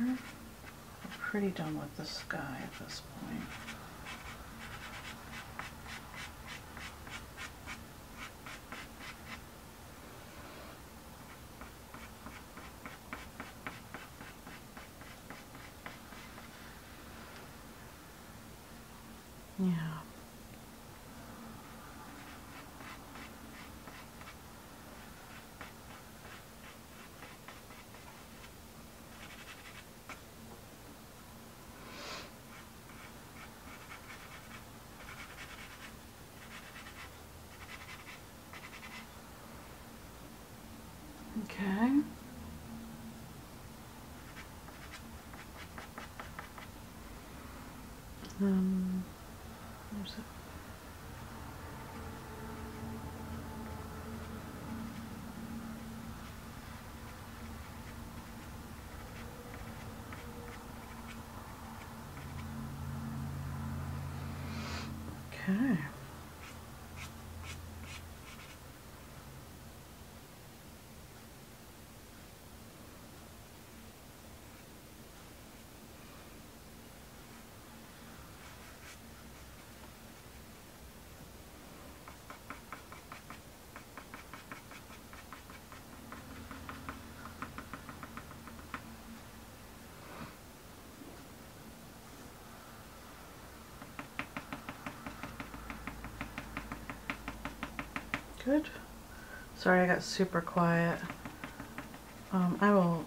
I'm pretty done with the sky at this point. Yeah. Okay. Um, there's it. Okay. Good. Sorry, I got super quiet. Um, I will,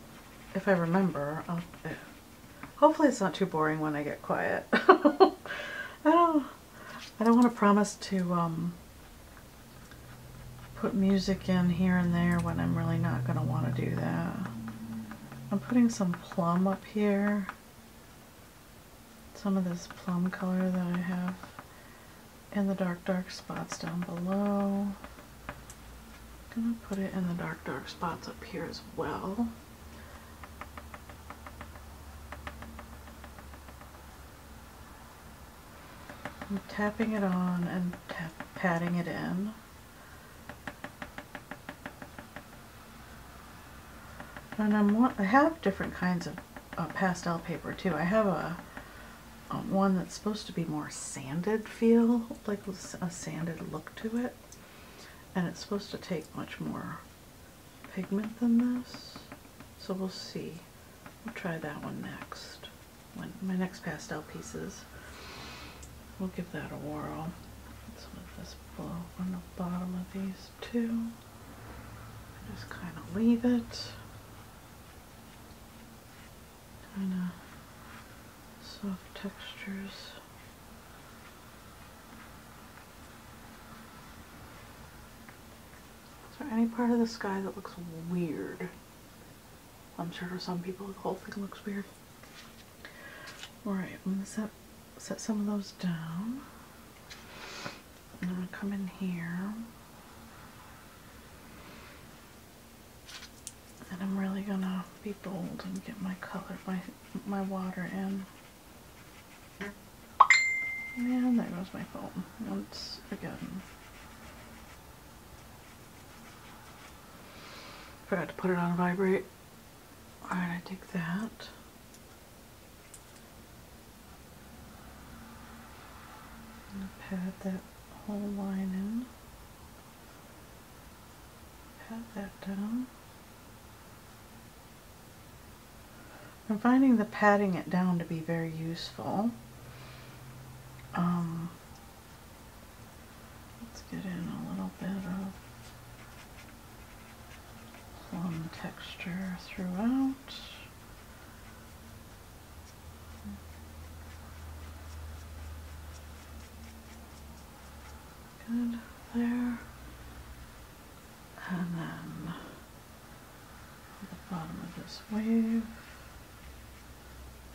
if I remember, I'll, uh, hopefully it's not too boring when I get quiet. I don't, I don't want to promise to um, put music in here and there when I'm really not going to want to do that. I'm putting some plum up here. Some of this plum color that I have in the dark, dark spots down below. I'm gonna put it in the dark, dark spots up here as well. I'm tapping it on and tap, patting it in. And I'm, I have different kinds of uh, pastel paper too. I have a um, one that's supposed to be more sanded feel, like with a sanded look to it. And it's supposed to take much more pigment than this. So we'll see. We'll try that one next. When my next pastel pieces. We'll give that a whirl. Put some of this blue on the bottom of these two. Just kind of leave it. Kind of soft textures. Is there any part of the sky that looks weird? I'm sure for some people the whole thing looks weird. Alright, I'm going to set, set some of those down. And I'm going to come in here. And I'm really going to be bold and get my color, my, my water in. And there goes my foam once again. Forgot to put it on vibrate. Alright, I take that. I'm going to pat that whole line in. Pat that down. I'm finding the patting it down to be very useful. Um, let's get in a little bit of plum texture throughout. Good there. And then the bottom of this wave. And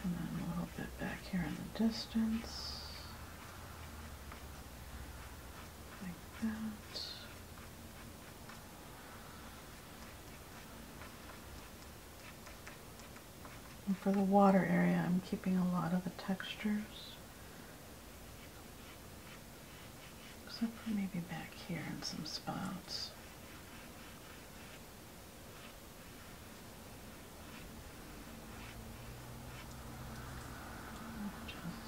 then a little bit back here in the distance. Like that. And for the water area, I'm keeping a lot of the textures, except for maybe back here in some spots. Just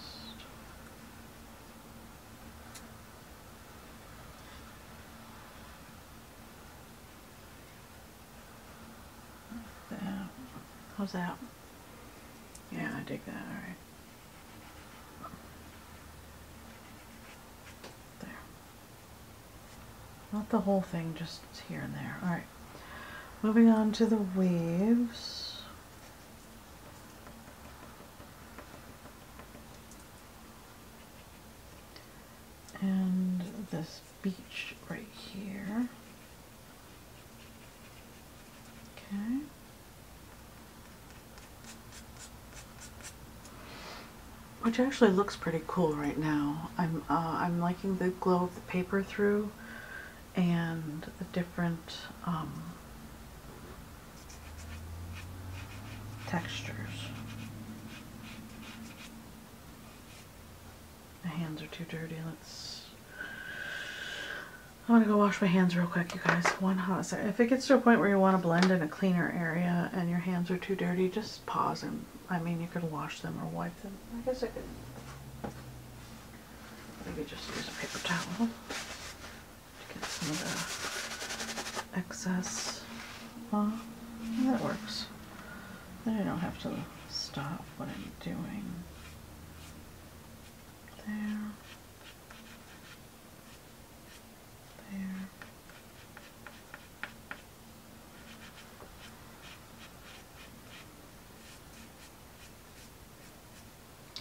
like that. How's that? Yeah, I dig that, alright. There. Not the whole thing, just here and there. Alright. Moving on to the waves. And this beach right here. Okay. Which actually looks pretty cool right now. I'm uh, I'm liking the glow of the paper through, and the different um, textures. My hands are too dirty. Let's I'm gonna go wash my hands real quick, you guys. One hot second. If it gets to a point where you want to blend in a cleaner area and your hands are too dirty, just pause them. I mean, you could wash them or wipe them. I guess I could maybe just use a paper towel to get some of the excess off. That works. Then I don't have to stop what I'm doing. There. There.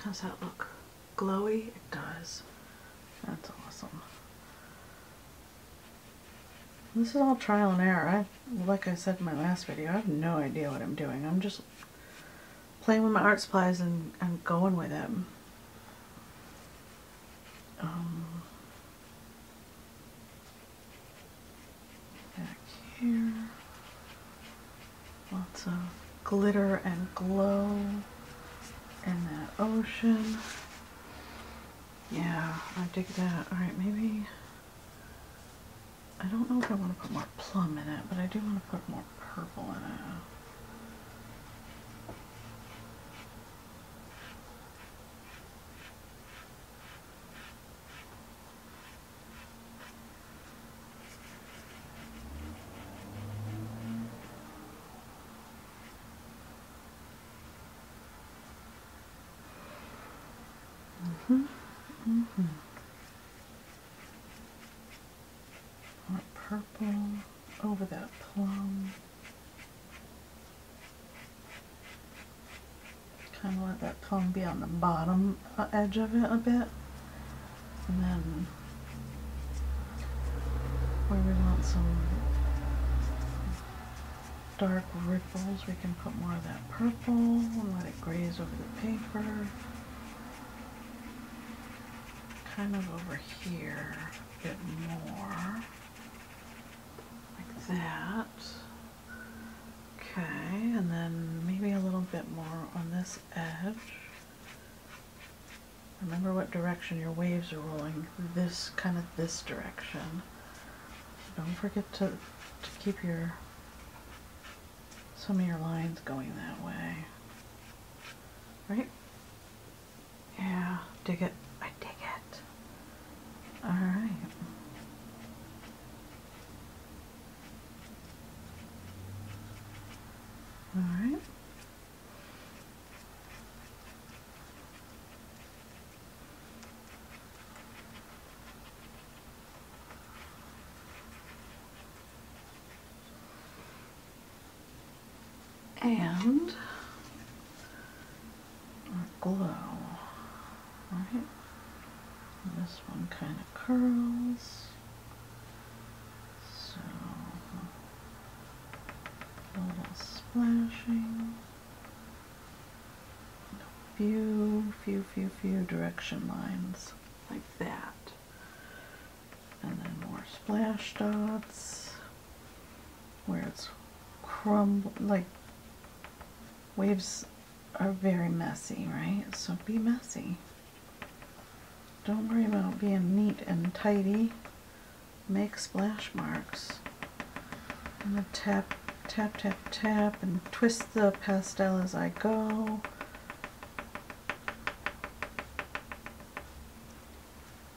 How's that look? Glowy? It does. That's awesome. This is all trial and error. I, like I said in my last video, I have no idea what I'm doing. I'm just playing with my art supplies and, and going with it. Um, back here. Lots of glitter and glow in that ocean. Yeah, I dig that. Alright, maybe... I don't know if I want to put more plum in it, but I do want to put more purple in it. Mm-hmm. Mm-hmm. Purple over that plum. Kind of let that plum be on the bottom edge of it a bit, and then where we want some dark ripples, we can put more of that purple and let it graze over the paper. Kind of over here a bit more. That. Okay, and then maybe a little bit more on this edge. Remember what direction your waves are rolling. This kind of this direction. Don't forget to, to keep your some of your lines going that way. Right? Yeah, dig it. I dig it. Alright. All right. And our glow. All right. And this one kind of curls. So a little splashing, a few, few, few, few direction lines like that, and then more splash dots where it's crumble. Like waves are very messy, right? So be messy. Don't worry about being neat and tidy. Make splash marks. I'm gonna tap. Tap, tap, tap, and twist the pastel as I go.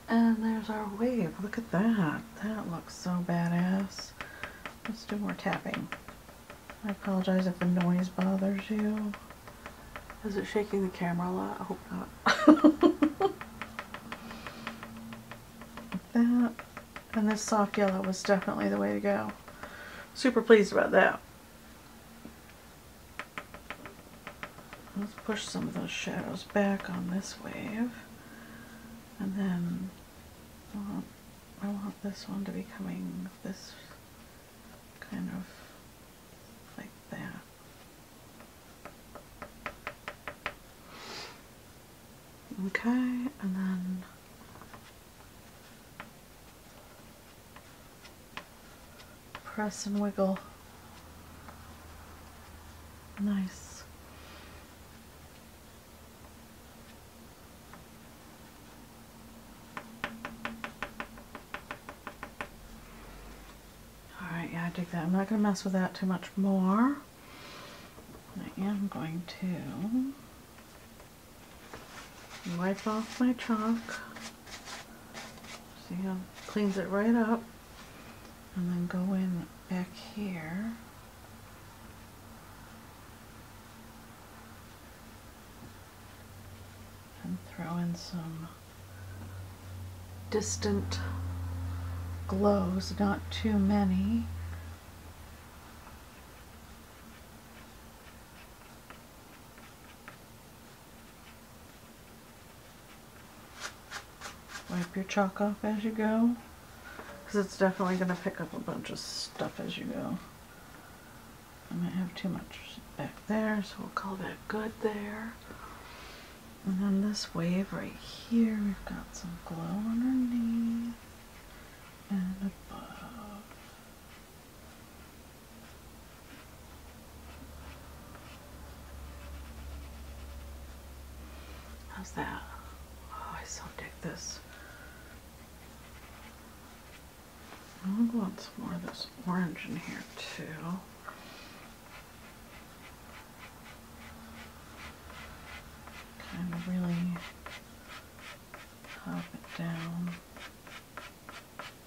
And there's our wave. Look at that. That looks so badass. Let's do more tapping. I apologize if the noise bothers you. Is it shaking the camera a lot? I hope not. Like that. And this soft yellow was definitely the way to go. Super pleased about that. Let's push some of those shadows back on this wave. And then I want, I want this one to be coming this kind of like that. Okay, and then press and wiggle. Nice. dig that. I'm not going to mess with that too much more. I am going to wipe off my chalk. See how it cleans it right up. And then go in back here. And throw in some distant glows, not too many. Wipe your chalk off as you go, because it's definitely going to pick up a bunch of stuff as you go. I might have too much back there, so we'll call that good there. And then this wave right here, we've got some glow underneath and above. How's that? Oh, I so dig this. I'll go on some more of this orange in here too. And really pop it down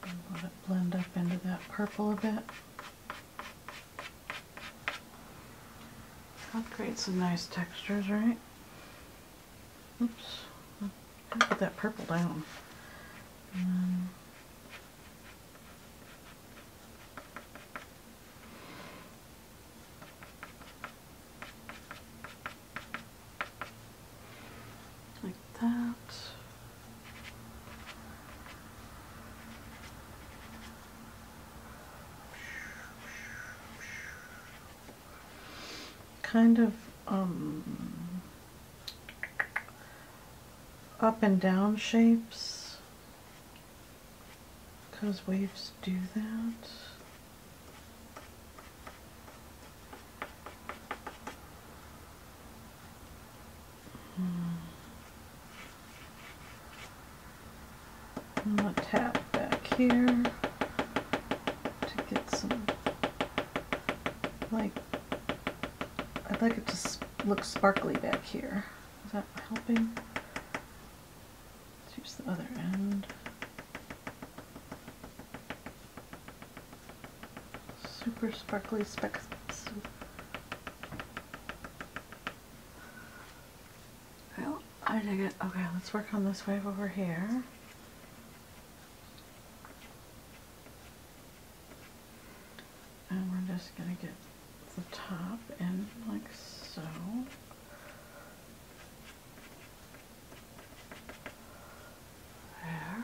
and let it blend up into that purple a bit. That creates some nice textures, right? Oops, I'll put that purple down. And kind of um, up and down shapes, because waves do that. I'm going to tap back here to get some, like, I'd like it to look sparkly back here. Is that helping? Let's use the other end. Super sparkly specs. Well, I dig it. Okay, let's work on this wave over here. And we're just going to get the top in like so. There.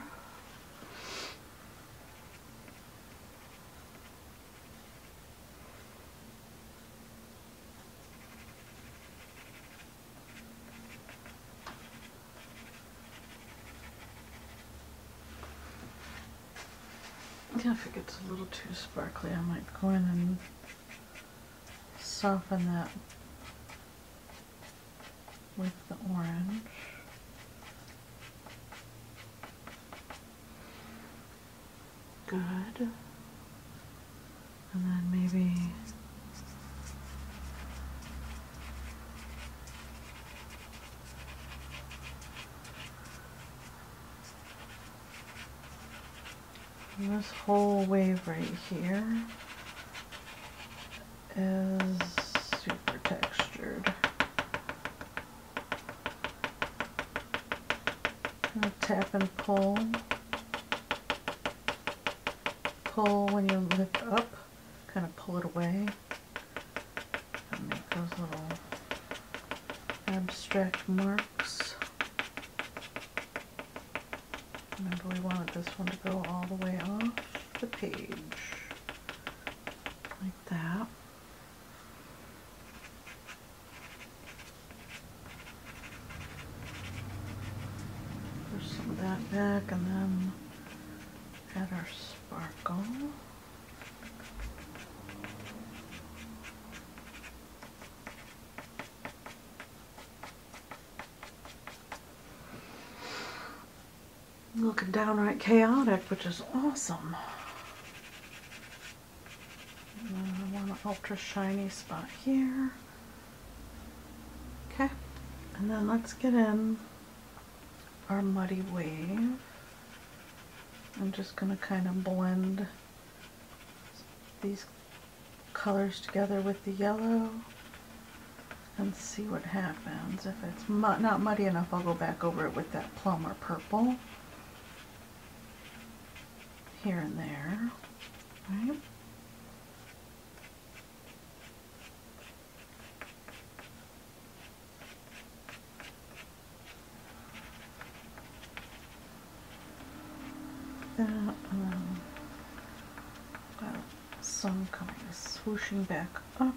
Yeah, if it gets a little too sparkly, I might go in and soften that with the orange. Good. And then maybe this whole wave right here is super textured. Kind of tap and pull. Pull when you lift up, kind of pull it away. And make those little abstract marks. Remember, we wanted this one to go all the way off the page. Like that. That back, and then add our sparkle. Looking downright chaotic, which is awesome. And then I want an ultra shiny spot here. Okay, and then let's get in our muddy wave. I'm just going to kind of blend these colors together with the yellow and see what happens. If it's mu not muddy enough, I'll go back over it with that plum or purple here and there. All right. Then um, got some coming swooshing back up,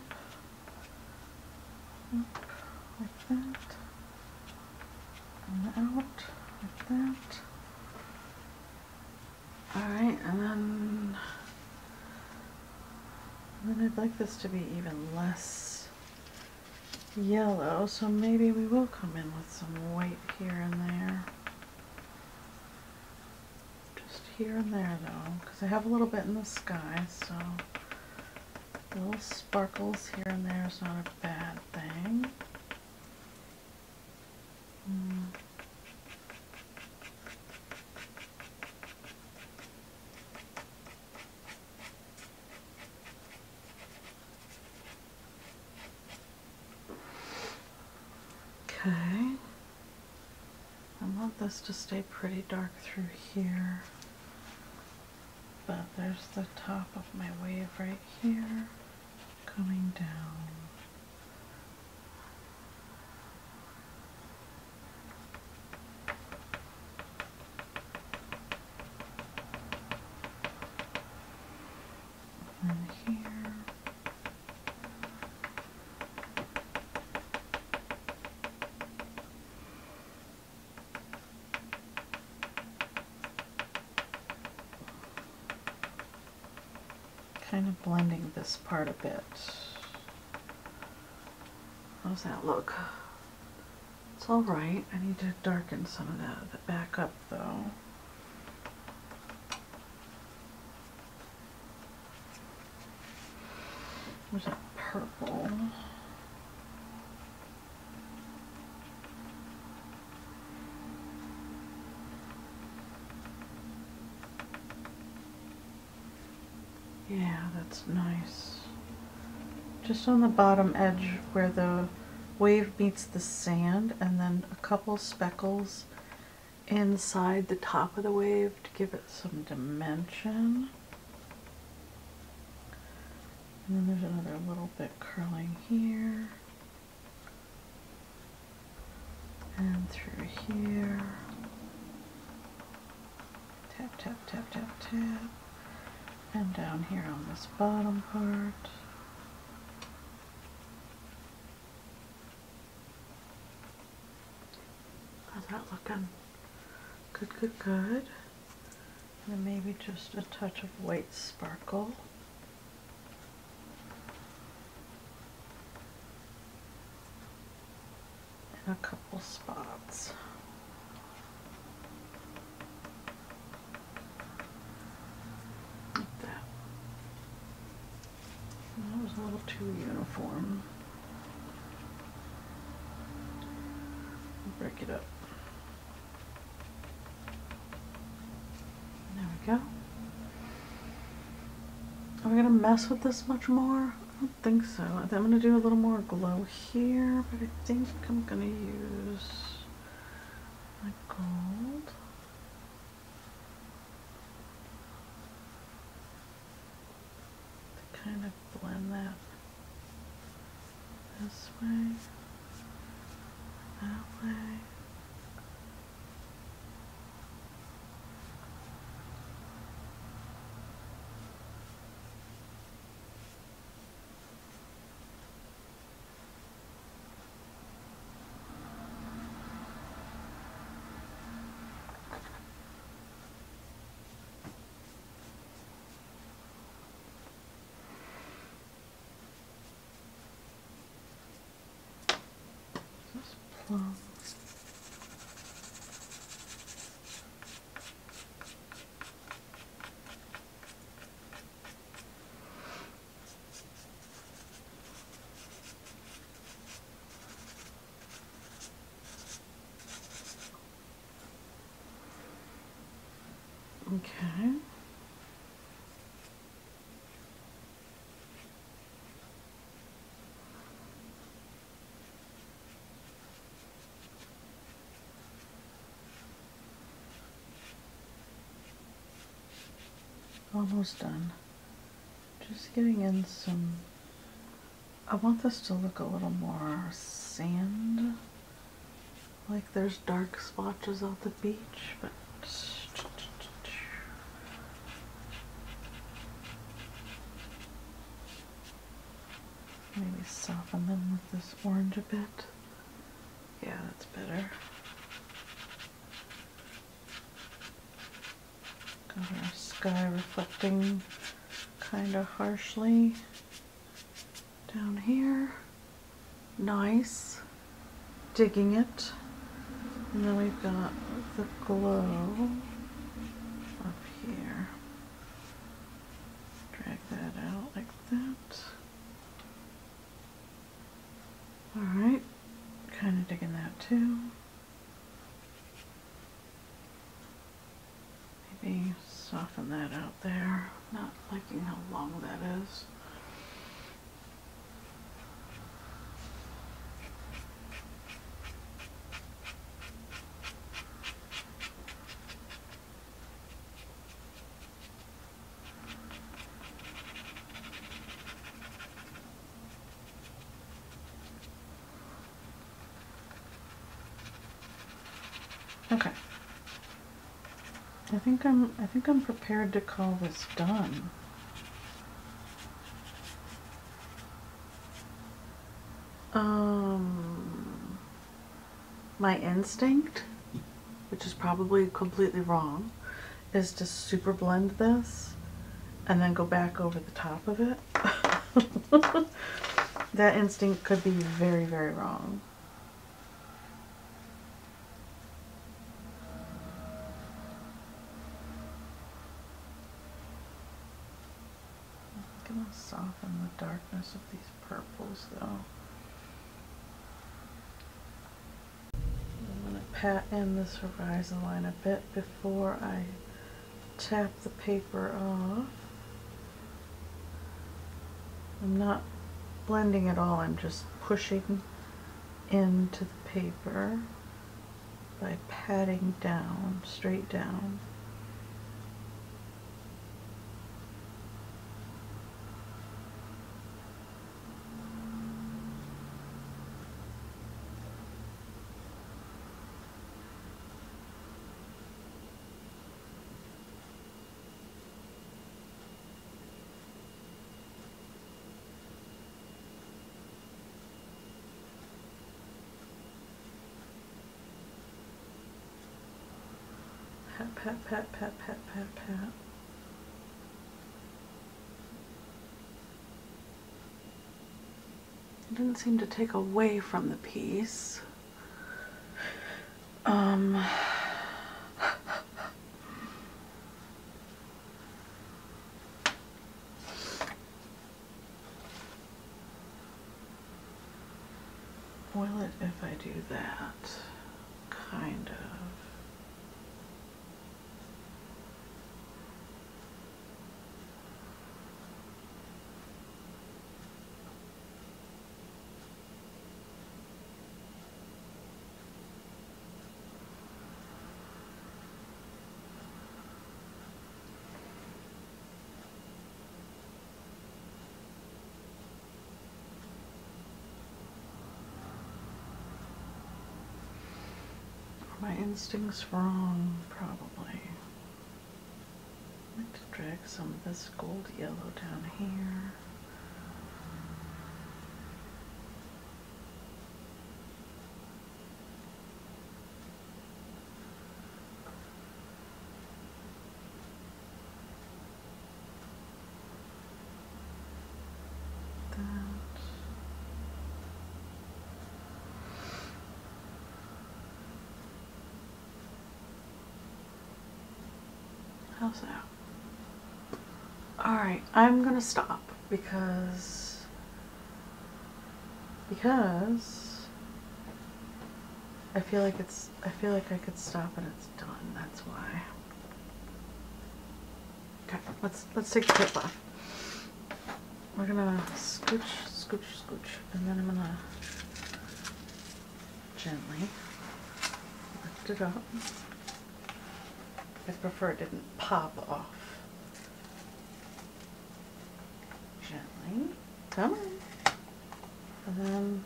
up like that, and out like that. Alright, and then, and then I'd like this to be even less yellow, so maybe we will come in with some white here and there. Here and there though, because I have a little bit in the sky, so little sparkles here and there is not a bad thing. Mm. Okay, I want this to stay pretty dark through here. But there's the top of my wave right here, coming down. And then here. Kind of blending this part a bit. How does that look? It's all right. I need to darken some of that, that back up though. There's that purple. Yeah, that's nice. Just on the bottom edge where the wave meets the sand, and then a couple speckles inside the top of the wave to give it some dimension. And then there's another little bit curling here. And through here. Tap, tap, tap, tap, tap. And down here on this bottom part. How's that looking? Good, good, good. And then maybe just a touch of white sparkle. And a couple spots. A little too uniform. Break it up. There we go. Are we gonna mess with this much more? I don't think so. I'm gonna do a little more glow here, but I think I'm gonna use my gold. Kind of blend that this way, that way. Plum. almost done. Just getting in some, I want this to look a little more sand, like there's dark splotches on the beach, but maybe soften them with this orange a bit. Yeah, that's better. Got our sky reflecting kind of harshly down here. Nice. Digging it. And then we've got the glow up here. Drag that out like that. Alright, kind of digging that too. Maybe soften that out there. Not liking how long that is. Okay, I think I'm I think I'm prepared to call this done. Um, my instinct, which is probably completely wrong, is to super blend this and then go back over the top of it. That instinct could be very, very wrong. Soften the darkness of these purples though. I'm going to pat in this horizon line a bit before I tap the paper off. I'm not blending at all, I'm just pushing into the paper by patting down, straight down. Pat, pat, pat, pat, pat, pat, pat. It didn't seem to take away from the piece. Um, Boil it if I do that, kind of. My instinct's wrong, probably. I'd like to drag some of this gold yellow down here. How's that? Alright, I'm gonna stop because because I feel like it's I feel like I could stop and it's done, that's why. Okay, let's let's take the tip off. We're gonna scooch, scooch, scooch, and then I'm gonna gently lift it up. I prefer it didn't pop off. gently. Come on. And then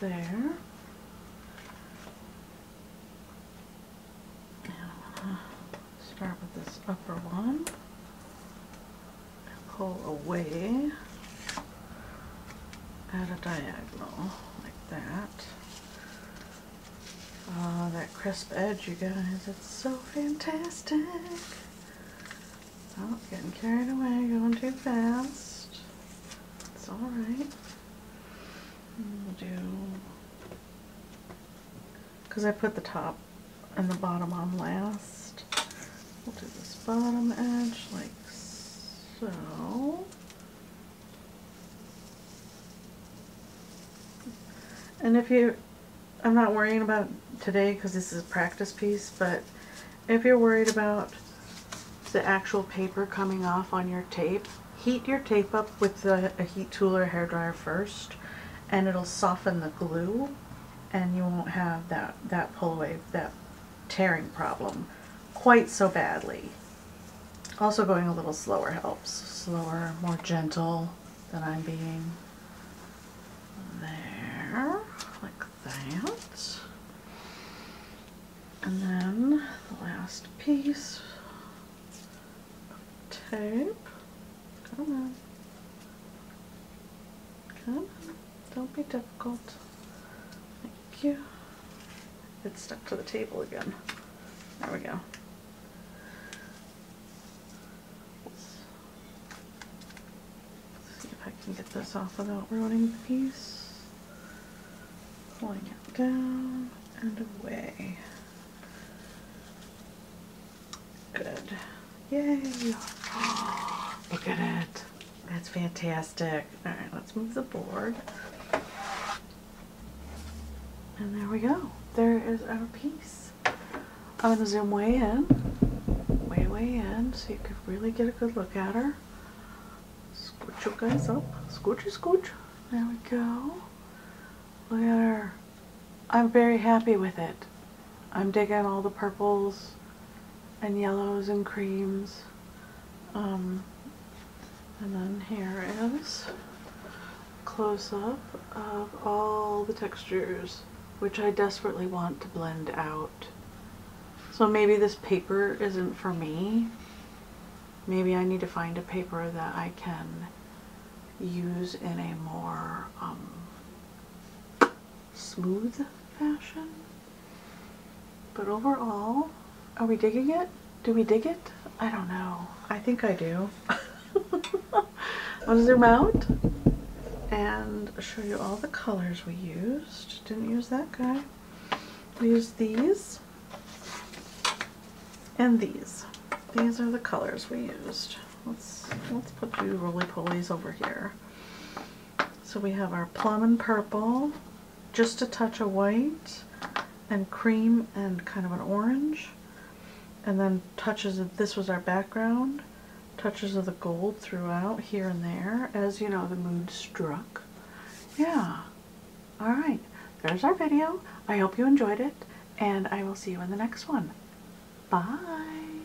there. And I'm going to start with this upper one. Pull away at a diagonal, like that. Oh, that crisp edge, you guys, it's so fantastic. Oh, getting carried away, going too fast. It's all right. We'll do, because I put the top and the bottom on last, we'll do this bottom edge like so. And if you, I'm not worrying about today because this is a practice piece, but if you're worried about the actual paper coming off on your tape, heat your tape up with a, a heat tool or a hairdryer first, and it'll soften the glue and you won't have that, that pull away, that tearing problem quite so badly. Also, going a little slower helps. Slower, more gentle than I'm being. There, like that. And then the last piece of tape. Come on. Come on. Don't be difficult. Thank you. It's stuck to the table again. There we go. Let's see if I can get this off without ruining the piece. Pulling it down and away. Good. Yay! Oh, look at it. That's fantastic. All right, let's move the board. And there we go. There is our piece. I'm going to zoom way in, way, way in, so you can really get a good look at her. Scooch you guys up. Scoochy, scooch. There we go. Look at her. I'm very happy with it. I'm digging all the purples and yellows and creams. Um, and then here is close-up of all the textures, which I desperately want to blend out. So maybe this paper isn't for me. Maybe I need to find a paper that I can use in a more um, smooth fashion. But overall, are we digging it? Do we dig it? I don't know. I think I do. I'm gonna zoom out and show you all the colors we used. Didn't use that guy. We used these and these. These are the colors we used. Let's let's put two roly-polies over here. So we have our plum and purple, just a touch of white and cream and kind of an orange, and then touches of, this was our background, touches of the gold throughout here and there, as you know, the mood struck. Yeah. All right. There's our video. I hope you enjoyed it, and I will see you in the next one. Bye.